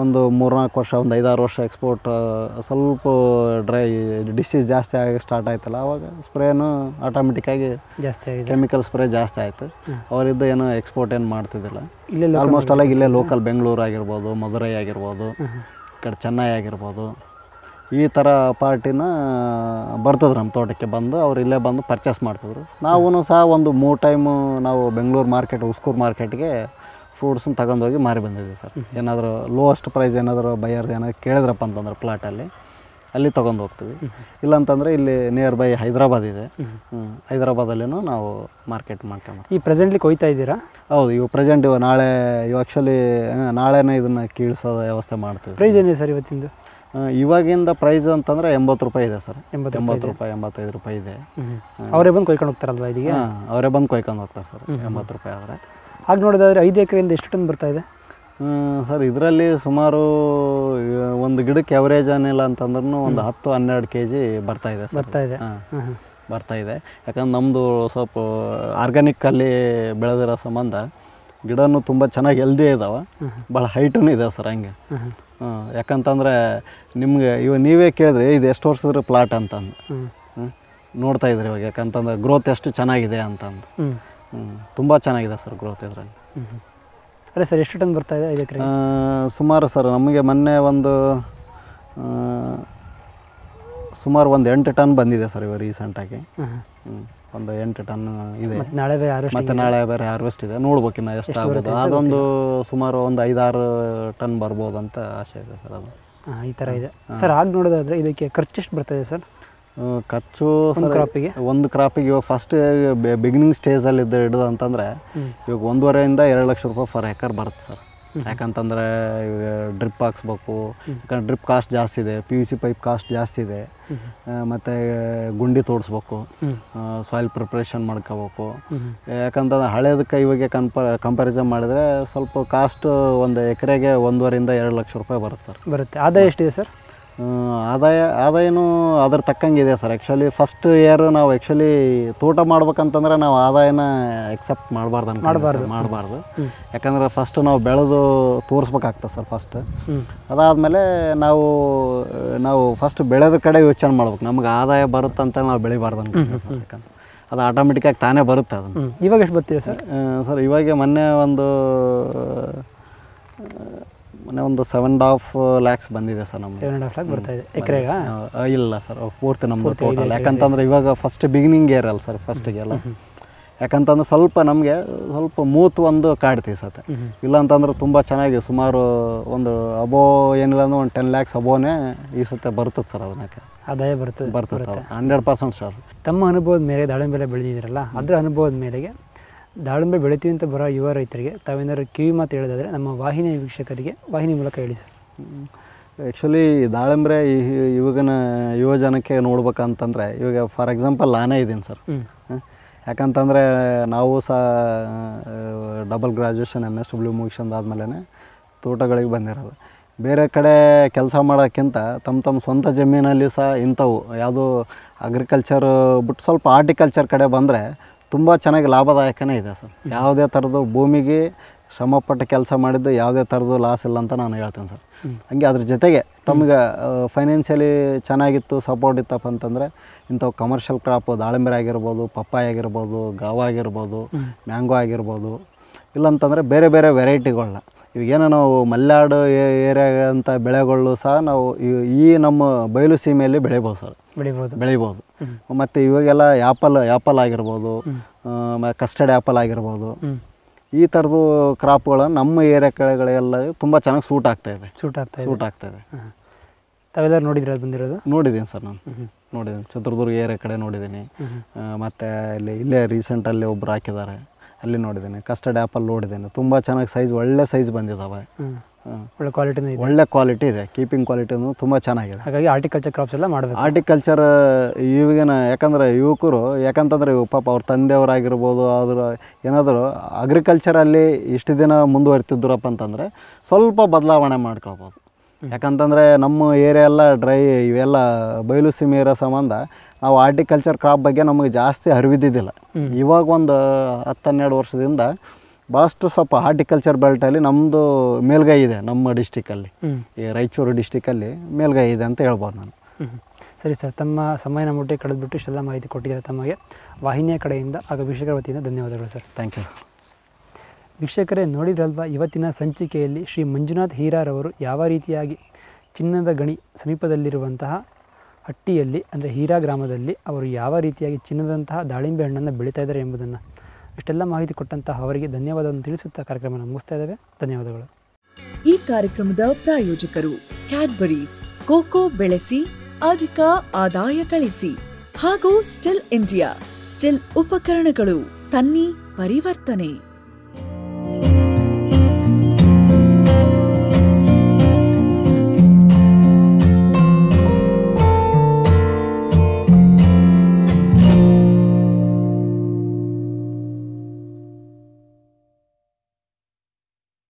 ಒಂದು ಮೂರು ನಾಲ್ಕು ವರ್ಷ ಒಂದು ಐದು ಆರು ವರ್ಷ ಎಕ್ಸ್ಪೋರ್ಟ್ ಸ್ವಲ್ಪ ಡ್ರೈ ಡಿಸೀಸ್ ಜಾಸ್ತಿ ಆಗಿ ಸ್ಟಾರ್ಟ್ ಆಯ್ತಲ್ಲ, ಆವಾಗ ಸ್ಪ್ರೇನು ಆಟೋಮೆಟಿಕ್ಕಾಗಿ ಜಾಸ್ತಿ ಆಗಿದೆ, ಕೆಮಿಕಲ್ ಸ್ಪ್ರೇ ಜಾಸ್ತಿ ಆಯಿತು. ಅವರಿದ್ದ ಏನು ಎಕ್ಸ್ಪೋರ್ಟ್ ಏನು ಮಾಡ್ತಿದ್ದಿಲ್ಲ, ಇಲ್ಲೇ ಆಲ್ಮೋಸ್ಟ್ ಅಲ್ಲ ಇಲ್ಲೇ ಲೋಕಲ್ ಬೆಂಗಳೂರು ಆಗಿರ್ಬೋದು, ಮಧುರೈ ಆಗಿರ್ಬೋದು, ಈ ಕಡೆ ಚೆನ್ನೈ ಆಗಿರ್ಬೋದು, ಈ ಥರ ಪಾರ್ಟಿನ ಬರ್ತದ್ರು ನಮ್ಮ ತೋಟಕ್ಕೆ ಬಂದು, ಅವ್ರು ಇಲ್ಲೇ ಬಂದು ಪರ್ಚೇಸ್ ಮಾಡ್ತಿದ್ರು. ನಾವು ಸಹ ಒಂದು ಮೂರು ಟೈಮು ನಾವು ಬೆಂಗಳೂರು ಮಾರ್ಕೆಟ್, ಹುಸ್ಕೂರು ಮಾರ್ಕೆಟ್ಗೆ ಫ್ರೂಟ್ಸನ್ನ ತಗೊಂಡೋಗಿ ಮಾರಿ ಬಂದಿದ್ದೀವಿ ಸರ್. ಏನಾದರೂ ಲೋವೆಸ್ಟ್ ಪ್ರೈಸ್ ಏನಾದರೂ ಬೈಯರ್ ಏನಾದ್ರು ಕೇಳಿದ್ರಪ್ಪ ಅಂತಂದ್ರೆ ಪ್ಲಾಟಲ್ಲಿ ಅಲ್ಲಿ ತೊಗೊಂಡು ಹೋಗ್ತೀವಿ. ಇಲ್ಲಾಂತಂದರೆ ಇಲ್ಲಿ ನಿಯರ್ ಬೈ ಹೈದರಾಬಾದ್ ಇದೆ, ಹೈದರಾಬಾದಲ್ಲಿನೂ ನಾವು ಮಾರ್ಕೆಟ್ ಮಾಡ್ಕೊಂಡು. ಈ ಪ್ರೆಸೆಂಟ್ಲಿ ಕೊಯ್ತಾ ಇದ್ದೀರಾ? ಹೌದು, ಇವು ಪ್ರೆಸೆಂಟ್ ಇವು ನಾಳೆ ಇವು ಆ್ಯಕ್ಚುಲಿ ನಾಳೆನೇ ಇದನ್ನು ಕೀಳ್ಸೋ ವ್ಯವಸ್ಥೆ ಮಾಡ್ತೀವಿ. ಪ್ರೈಸ್ ಏನಿದೆ ಸರ್ ಇವತ್ತಿಂದು? ಇವಾಗಿಂದ ಪ್ರೈಸ್ ಅಂತಂದರೆ ಎಂಬತ್ತು ರೂಪಾಯಿ ಇದೆ ಸರ್, ಎಂಬತ್ತು ರೂಪಾಯಿ ಎಂಬತ್ತೈದು ರೂಪಾಯಿ ಇದೆ. ಅವರೇ ಬಂದು ಕೊಯ್ಕೊಂಡು ಹೋಗ್ತಾರಲ್ವ ಇಲ್ಲಿಗೆ? ಹಾಂ, ಅವರೇ ಬಂದು ಕೊಯ್ಕೊಂಡು ಹೋಗ್ತಾರೆ ಸರ್ ಎಂಬತ್ತು ರೂಪಾಯಿ ಆದರೆ. ಹಾಗೆ ನೋಡೋದಾದರೆ ಐದು ಎಕರೆಯಿಂದ ಎಷ್ಟು ಟನ್ ಬರ್ತಾ ಇದೆ ಸರ್? ಇದರಲ್ಲಿ ಸುಮಾರು ಒಂದು ಗಿಡಕ್ಕೆ ಎವರೇಜ್ ಏನಿಲ್ಲ ಅಂತಂದ್ರೂ ಒಂದು ಹತ್ತು ಹನ್ನೆರಡು ಕೆ ಜಿ ಬರ್ತಾ ಇದೆ ಬರ್ತಾ ಇದೆ ಬರ್ತಾ ಇದೆ ಯಾಕಂದ್ರೆ ನಮ್ಮದು ಸ್ವಲ್ಪ ಆರ್ಗ್ಯಾನಿಕ್ಕಲ್ಲಿ ಬೆಳೆದಿರೋ ಸಂಬಂಧ ಗಿಡನೂ ತುಂಬ ಚೆನ್ನಾಗಿ ಹೆಲ್ದಿ ಇದ್ದಾವೆ, ಭಾಳ ಹೈಟೂ ಇದಾವೆ ಸರ್. ಹಂಗೆ ಯಾಕಂತಂದರೆ ನಿಮಗೆ ಇವಾಗ ನೀವೇ ಕೇಳಿದ್ರೆ ಇದು ಎಷ್ಟು ವರ್ಷದ ಪ್ಲಾಟ್ ಅಂತಂದು ನೋಡ್ತಾ ಇದ್ರಿ ಇವಾಗ, ಯಾಕಂತಂದ್ರೆ ಗ್ರೋತ್ ಎಷ್ಟು ಚೆನ್ನಾಗಿದೆ ಅಂತಂದು. ತುಂಬ ಚೆನ್ನಾಗಿದೆ ಸರ್ ಗ್ರೋತ್ ಇದರಲ್ಲಿ. ಅದೇ ಸರ್ ಎಷ್ಟು ಟನ್ ಬರ್ತಾ ಇದೆ ಇದಕ್ಕೆ? ಸುಮಾರು ಸರ್ ನಮಗೆ ಮೊನ್ನೆ ಒಂದು ಸುಮಾರು ಒಂದು ಎಂಟು ಟನ್ ಬಂದಿದೆ ಸರ್ ಇವಾಗ ರೀಸೆಂಟಾಗಿ. ಒಂದು ಎಂಟು ಟನ್ ಇದೆ. ನಾಳೆ ಬೇರೆ ಹಾರ್ವೆಸ್ಟ್ ಮತ್ತು ನಾಳೆ ಬೇರೆ ಹಾರ್ವೆಸ್ಟ್ ಇದೆ, ನೋಡ್ಬೇಕು ಇನ್ನು ಎಷ್ಟು ಆಗುತ್ತೆ. ಅದೊಂದು ಸುಮಾರು ಒಂದು ಐದಾರು ಟನ್ ಬರ್ಬೋದು ಅಂತ ಆಸೆ ಇದೆ ಸರ್. ಅದು ಈ ಥರ ಇದೆ ಸರ್. ಆಗ ನೋಡೋದಾದರೆ ಇದಕ್ಕೆ ಖರ್ಚು ಎಷ್ಟು ಬರ್ತಾ ಇದೆ ಸರ್? ಖರ್ಚು ಕ್ರಾಪಿಗೆ ಒಂದು ಕ್ರಾಪಿಗೆ ಇವಾಗ ಫಸ್ಟ್ ಬಿಗಿನಿಂಗ್ ಸ್ಟೇಜಲ್ಲಿ ಇದ್ದ ಹಿಡಿದು ಅಂತಂದರೆ ಇವಾಗ ಒಂದೂವರೆಯಿಂದ ಎರಡು ಲಕ್ಷ ರೂಪಾಯಿ ಫರ್ ಎಕರ್ ಬರುತ್ತೆ ಸರ್. ಯಾಕಂತಂದರೆ ಇವಾಗ ಡ್ರಿಪ್ ಹಾಕ್ಸ್ಬೇಕು, ಯಾಕಂದ್ರೆ ಡ್ರಿಪ್ ಕಾಸ್ಟ್ ಜಾಸ್ತಿ ಇದೆ, P U C pipe cost ಜಾಸ್ತಿ ಇದೆ, ಮತ್ತು ಗುಂಡಿ ತೋಡಿಸ್ಬೇಕು, ಸಾಯಿಲ್ ಪ್ರಿಪ್ರೇಷನ್ ಮಾಡ್ಕೋಬೇಕು. ಯಾಕಂತಂದ್ರೆ ಹಳೆಯದಕ್ಕೆ ಇವಾಗ ಕಂಪ ಕಂಪ್ಯಾರಿಸನ್ ಮಾಡಿದರೆ ಸ್ವಲ್ಪ ಕಾಸ್ಟ್ ಒಂದು ಎಕರೆಗೆ ಒಂದೂವರೆಯಿಂದ ಎರಡು ಲಕ್ಷ ರೂಪಾಯಿ ಬರುತ್ತೆ ಸರ್. ಬರುತ್ತೆ. ಆದಾಯ ಎಷ್ಟಿದೆ ಸರ್? ಆದಾಯ ಆದಾಯನೂ ಅದ್ರ ತಕ್ಕಂಗಿದೆ ಸರ್. ಆ್ಯಕ್ಚುಲಿ ಫಸ್ಟ್ ಇಯರ್ ನಾವು ಆ್ಯಕ್ಚುಲಿ ತೋಟ ಮಾಡ್ಬೇಕಂತಂದ್ರೆ ನಾವು ಆದಾಯನ ಎಕ್ಸೆಪ್ಟ್ ಮಾಡಬಾರ್ದು ಅಂತ ಮಾಡಬಾರ್ದು ಮಾಡಬಾರ್ದು ಯಾಕಂದರೆ ಫಸ್ಟ್ ನಾವು ಬೆಳೆದು ತೋರಿಸ್ಬೇಕಾಗ್ತದೆ ಸರ್. ಫಸ್ಟ್ ಅದಾದಮೇಲೆ ನಾವು ನಾವು ಫಸ್ಟ್ ಬೆಳೆದ ಕಡೆ ಯೋಚನೆ ಮಾಡ್ಬೇಕು, ನಮ್ಗೆ ಆದಾಯ ಬರುತ್ತಂತ ನಾವು ಬೆಳಿಬಾರ್ದು ಅಂತ. ಯಾಕಂದ್ರೆ ಅದು ಆಟೋಮೆಟಿಕ್ಕಾಗಿ ತಾನೇ ಬರುತ್ತೆ. ಅದನ್ನು ಇವಾಗ ಎಷ್ಟು ಬರ್ತೀವಿ ಸರ್? ಸರ್ ಇವಾಗ ಮೊನ್ನೆ ಒಂದು ಮೊನ್ನೆ ಒಂದು ಸೆವೆನ್ ಆ್ಯಂಡ್ ಹಾಫ್ ಲ್ಯಾಕ್ಸ್ ಬಂದಿದೆ ಸರ್. ನಮ್ಮ ಸೆವೆನ್ ಆ್ಯಂಡ್ ಹಾಫ್ ಲ್ಯಾಕ್ ಬರ್ತಾ ಇದೆ ಎಕರೆಗೆ? ಇಲ್ಲ ಸರ್, ಪೂರ್ತಿ ನಮ್ಮದು ಟೋಟಲ್. ಯಾಕಂತಂದರೆ ಇವಾಗ ಫಸ್ಟ್ ಬಿಗಿನಿಂಗ್ ಏರಲ್ಲ ಸರ್ ಫಸ್ಟಿಗೆಲ್ಲ. ಯಾಕಂತಂದ್ರೆ ಸ್ವಲ್ಪ ನಮಗೆ ಸ್ವಲ್ಪ ಮೂತು ಒಂದು ಕಾಡ್ತೀವಿ ಸರ್. ಇಲ್ಲಾಂತಂದ್ರೆ ತುಂಬ ಚೆನ್ನಾಗಿ ಸುಮಾರು ಒಂದು ಅಬೋ ಏನಿಲ್ಲ ಅಂದ್ರೆ ಒಂದು ಟೆನ್ ಲ್ಯಾಕ್ಸ್ ಅಬೋನೇ ಈ ಸತೆ ಬರ್ತದೆ ಸರ್. ಅದಕ್ಕೆ ಆದಾಯ ಬರ್ತದೆ ಬರ್ತದೆ ಹಂಡ್ರೆಡ್ ಪರ್ಸೆಂಟ್ ಸರ್. ತಮ್ಮ ಅನುಭವದ ಮೇಲೆ ದಾಳಿಂಬೆ ಬೆಲೆ ಬೆಳೆದಿದ್ದೀರಲ್ಲ, ಅದರ ಅನುಭವದ ಮೇರೆಗೆ ದಾಳಿಂಬೆ ಬೆಳಿತೀವಿ ಅಂತ ಬರೋ ಯುವ ರೈತರಿಗೆ ತಾವೇನಾದ್ರು ಕಿವಿ ಮಾತು ಹೇಳೋದಾದರೆ ನಮ್ಮ ವಾಹಿನಿ ವೀಕ್ಷಕರಿಗೆ ವಾಹಿನಿ ಮೂಲಕ ಹೇಳಿ ಸರ್. ಆ್ಯಕ್ಚುಲಿ ದಾಳಿಂಬ್ರೆ ಇವಾಗಿನ ಯುವಜನಕ್ಕೆ ನೋಡ್ಬೇಕಂತಂದರೆ ಇವಾಗ ಫಾರ್ ಎಕ್ಸಾಂಪಲ್ ನಾನೇ ಇದ್ದೀನಿ ಸರ್. ಯಾಕಂತಂದರೆ ನಾವು ಸಹ double graduation M S W ಮುಗಿಸ್ಕೊಂಡಾದ್ಮೇಲೆ ತೋಟಗಳಿಗೆ ಬಂದಿರೋದು. ಬೇರೆ ಕಡೆ ಕೆಲಸ ಮಾಡೋಕ್ಕಿಂತ ತಮ್ಮ ತಮ್ಮ ಸ್ವಂತ ಜಮೀನಲ್ಲಿ ಸಹ ಇಂಥವು ಯಾವುದು ಅಗ್ರಿಕಲ್ಚರ್ ಬಿಟ್ಟು ಸ್ವಲ್ಪ ಆರ್ಟಿಕಲ್ಚರ್ ಕಡೆ ಬಂದರೆ ತುಂಬ ಚೆನ್ನಾಗಿ ಲಾಭದಾಯಕನೇ ಇದೆ ಸರ್. ಯಾವುದೇ ಥರದ್ದು ಭೂಮಿಗೆ ಶ್ರಮಪಟ್ಟು ಕೆಲಸ ಮಾಡಿದ್ದು ಯಾವುದೇ ಥರದ್ದು ಲಾಸ್ ಇಲ್ಲ ಅಂತ ನಾನು ಹೇಳ್ತೇನೆ ಸರ್. ಹಂಗೆ ಅದ್ರ ಜೊತೆಗೆ ತಮಗೆ ಫೈನಾನ್ಷಿಯಲಿ ಚೆನ್ನಾಗಿತ್ತು ಸಪೋರ್ಟ್ ಇತ್ತಪ್ಪ ಅಂತಂದರೆ ಇಂಥವು ಕಮರ್ಷಿಯಲ್ ಕ್ರಾಪು ದಾಳಿಂಬೆ ಆಗಿರ್ಬೋದು, ಪಪ್ಪಾಯ ಆಗಿರ್ಬೋದು, ಗಾವಾ ಆಗಿರ್ಬೋದು, ಮ್ಯಾಂಗೋ ಆಗಿರ್ಬೋದು, ಇಲ್ಲಂತಂದರೆ ಬೇರೆ ಬೇರೆ ವೆರೈಟಿಗಳನ್ನ ಇವಾಗೇನೋ ನಾವು ಮಲೆನಾಡು ಏರಿಯಾ ಅಂತ ಬೆಳೆಗಳು ಸಹ ನಾವು ಈ ನಮ್ಮ ಬಯಲು ಸೀಮೆಯಲ್ಲಿ ಬೆಳಿಬೋದು ಸರ್. ಬೆಳಿಬೋದು ಬೆಳಿಬೋದು ಮತ್ತು ಇವಾಗೆಲ್ಲ ಆ್ಯಪಲ್ ಆ್ಯಪಲ್ ಆಗಿರ್ಬೋದು, ಕಸ್ಟರ್ಡ್ ಆ್ಯಪಲ್ ಆಗಿರ್ಬೋದು, ಈ ಥರದ್ದು ಕ್ರಾಪ್ಗಳನ್ನು ನಮ್ಮ ಏರಿಯಾ ಕಡೆಗಳೆಲ್ಲ ತುಂಬ ಚೆನ್ನಾಗಿ ಸೂಟ್ ಆಗ್ತಾಯಿದೆ ಸೂಟ್ ಆಗ್ತಾ ಸೂಟ್ ಆಗ್ತಾಯಿದೆ ತಾವೆಲ್ಲರೂ ನೋಡಿದ್ರೆ ಬಂದಿರೋದು? ನೋಡಿದ್ದೀನಿ ಸರ್, ನಾನು ನೋಡಿದ್ದೀನಿ ಚಿತ್ರದುರ್ಗ ಏರಿಯಾ ಕಡೆ ನೋಡಿದ್ದೀನಿ, ಮತ್ತು ಇಲ್ಲಿ ಇಲ್ಲೇ ರೀಸೆಂಟಲ್ಲಿ ಒಬ್ಬರು ಹಾಕಿದ್ದಾರೆ ಅಲ್ಲಿ ನೋಡಿದ್ದೇನೆ. ಕಸ್ಟರ್ಡ್ ಆ್ಯಪಲ್ ನೋಡಿದ್ದೇನೆ, ತುಂಬ ಚೆನ್ನಾಗಿ ಸೈಜ್ ಒಳ್ಳೆ ಸೈಜ್ ಬಂದಿದ್ದಾವೆ, ಒಳ್ಳೆ ಕ್ವಾಲಿಟಿ ಒಳ್ಳೆ ಕ್ವಾಲಿಟಿ ಇದೆ, ಕೀಪಿಂಗ್ ಕ್ವಾಲಿಟಿನೂ ತುಂಬ ಚೆನ್ನಾಗಿದೆ. ಹಾಗಾಗಿ ಆರ್ಟಿಕಲ್ಚರ್ ಕ್ರಾಪ್ಸ್ ಎಲ್ಲ ಮಾಡಬೇಕು. ಆರ್ಟಿಕಲ್ಚರ್ ಇವಾಗಿನ ಯಾಕಂದರೆ ಯುವಕರು ಯಾಕಂತಂದರೆ ಪಾಪ ಅವ್ರ ತಂದೆಯವರಾಗಿರ್ಬೋದು ಅದ್ರ ಏನಾದರೂ ಅಗ್ರಿಕಲ್ಚರಲ್ಲಿ ಇಷ್ಟು ದಿನ ಮುಂದುವರಿತಿದ್ರಪ್ಪ ಅಂತಂದರೆ ಸ್ವಲ್ಪ ಬದಲಾವಣೆ ಮಾಡ್ಕೊಳ್ಬೋದು. ಯಾಕಂತಂದರೆ ನಮ್ಮ ಏರಿಯಾ ಎಲ್ಲ ಡ್ರೈ ಇವೆಲ್ಲ ಬಯಲು ಸೀಮೆ ಇರೋ ಸಂಬಂಧ ನಾವು ಆರ್ಟಿಕಲ್ಚರ್ ಕ್ರಾಪ್ ಬಗ್ಗೆ ನಮಗೆ ಜಾಸ್ತಿ ಅರಿವಿದ್ದಿದ್ದಿಲ್ಲ. ಇವಾಗ ಒಂದು ಹತ್ತು ಹನ್ನೆರಡು ವರ್ಷದಿಂದ ಭಾಳಷ್ಟು ಸ್ವಲ್ಪ ಹಾರ್ಟಿಕಲ್ಚರ್ ಬೆಲ್ಟಲ್ಲಿ ನಮ್ಮದು ಮೇಲ್ಗೈ ಇದೆ, ನಮ್ಮ ಡಿಸ್ಟಿಕಲ್ಲಿ ಈ ರಾಯಚೂರು ಡಿಸ್ಟಿಕಲ್ಲಿ ಮೇಲ್ಗೈ ಇದೆ ಅಂತ ಹೇಳ್ಬೋದು ನಾನು. ಸರಿ ಸರ್, ತಮ್ಮ ಸಮಯನ ಮುಟ್ಟಿ ಕಳೆದ್ಬಿಟ್ಟು ಇಷ್ಟೆಲ್ಲ ಮಾಹಿತಿ ಕೊಟ್ಟಿದ್ದಾರೆ ತಮಗೆ ವಾಹಿನಿಯ ಕಡೆಯಿಂದ ಹಾಗೂ ವೀಕ್ಷಕರ ವತಿಯಿಂದ ಧನ್ಯವಾದಗಳು ಸರ್. Thank you sir. ವೀಕ್ಷಕರೇ, ನೋಡಿದ್ರಲ್ವ ಇವತ್ತಿನ ಸಂಚಿಕೆಯಲ್ಲಿ ಶ್ರೀ ಮಂಜುನಾಥ್ ಹೀರಾರವರು ಯಾವ ರೀತಿಯಾಗಿ ಚಿನ್ನದ ಗಣಿ ಸಮೀಪದಲ್ಲಿರುವಂತಹ ಹಟ್ಟಿಯಲ್ಲಿ ಅಂದರೆ ಹೀರಾ ಗ್ರಾಮದಲ್ಲಿ ಅವರು ಯಾವ ರೀತಿಯಾಗಿ ಚಿನ್ನದಂತಹ ದಾಳಿಂಬೆ ಹಣ್ಣನ್ನು ಬೆಳೀತಾ ಇದ್ದಾರೆ ಎಂಬುದನ್ನು ಇಷ್ಟೆಲ್ಲ ಮಾಹಿತಿ ಕೊಟ್ಟಂತಹ ಅವರಿಗೆ ಧನ್ಯವಾದವನ್ನು ತಿಳಿಸುತ್ತಾ ಕಾರ್ಯಕ್ರಮವನ್ನು ಮುಗಿಸ್ತಾ ಇದ್ದೇವೆ. ಧನ್ಯವಾದಗಳು. ಈ ಕಾರ್ಯಕ್ರಮದ ಪ್ರಾಯೋಜಕರು ಕ್ಯಾಡ್ಬರೀಸ್, ಕೋಕೋ ಬೆಳೆಸಿ ಅಧಿಕ ಆದಾಯ ಗಳಿಸಿ ಹಾಗೂ ಸ್ಟಿಲ್ ಇಂಡಿಯಾ, ಸ್ಟಿಲ್ ಉಪಕರಣಗಳು, ತನ್ನಿ ಪರಿವರ್ತನೆ.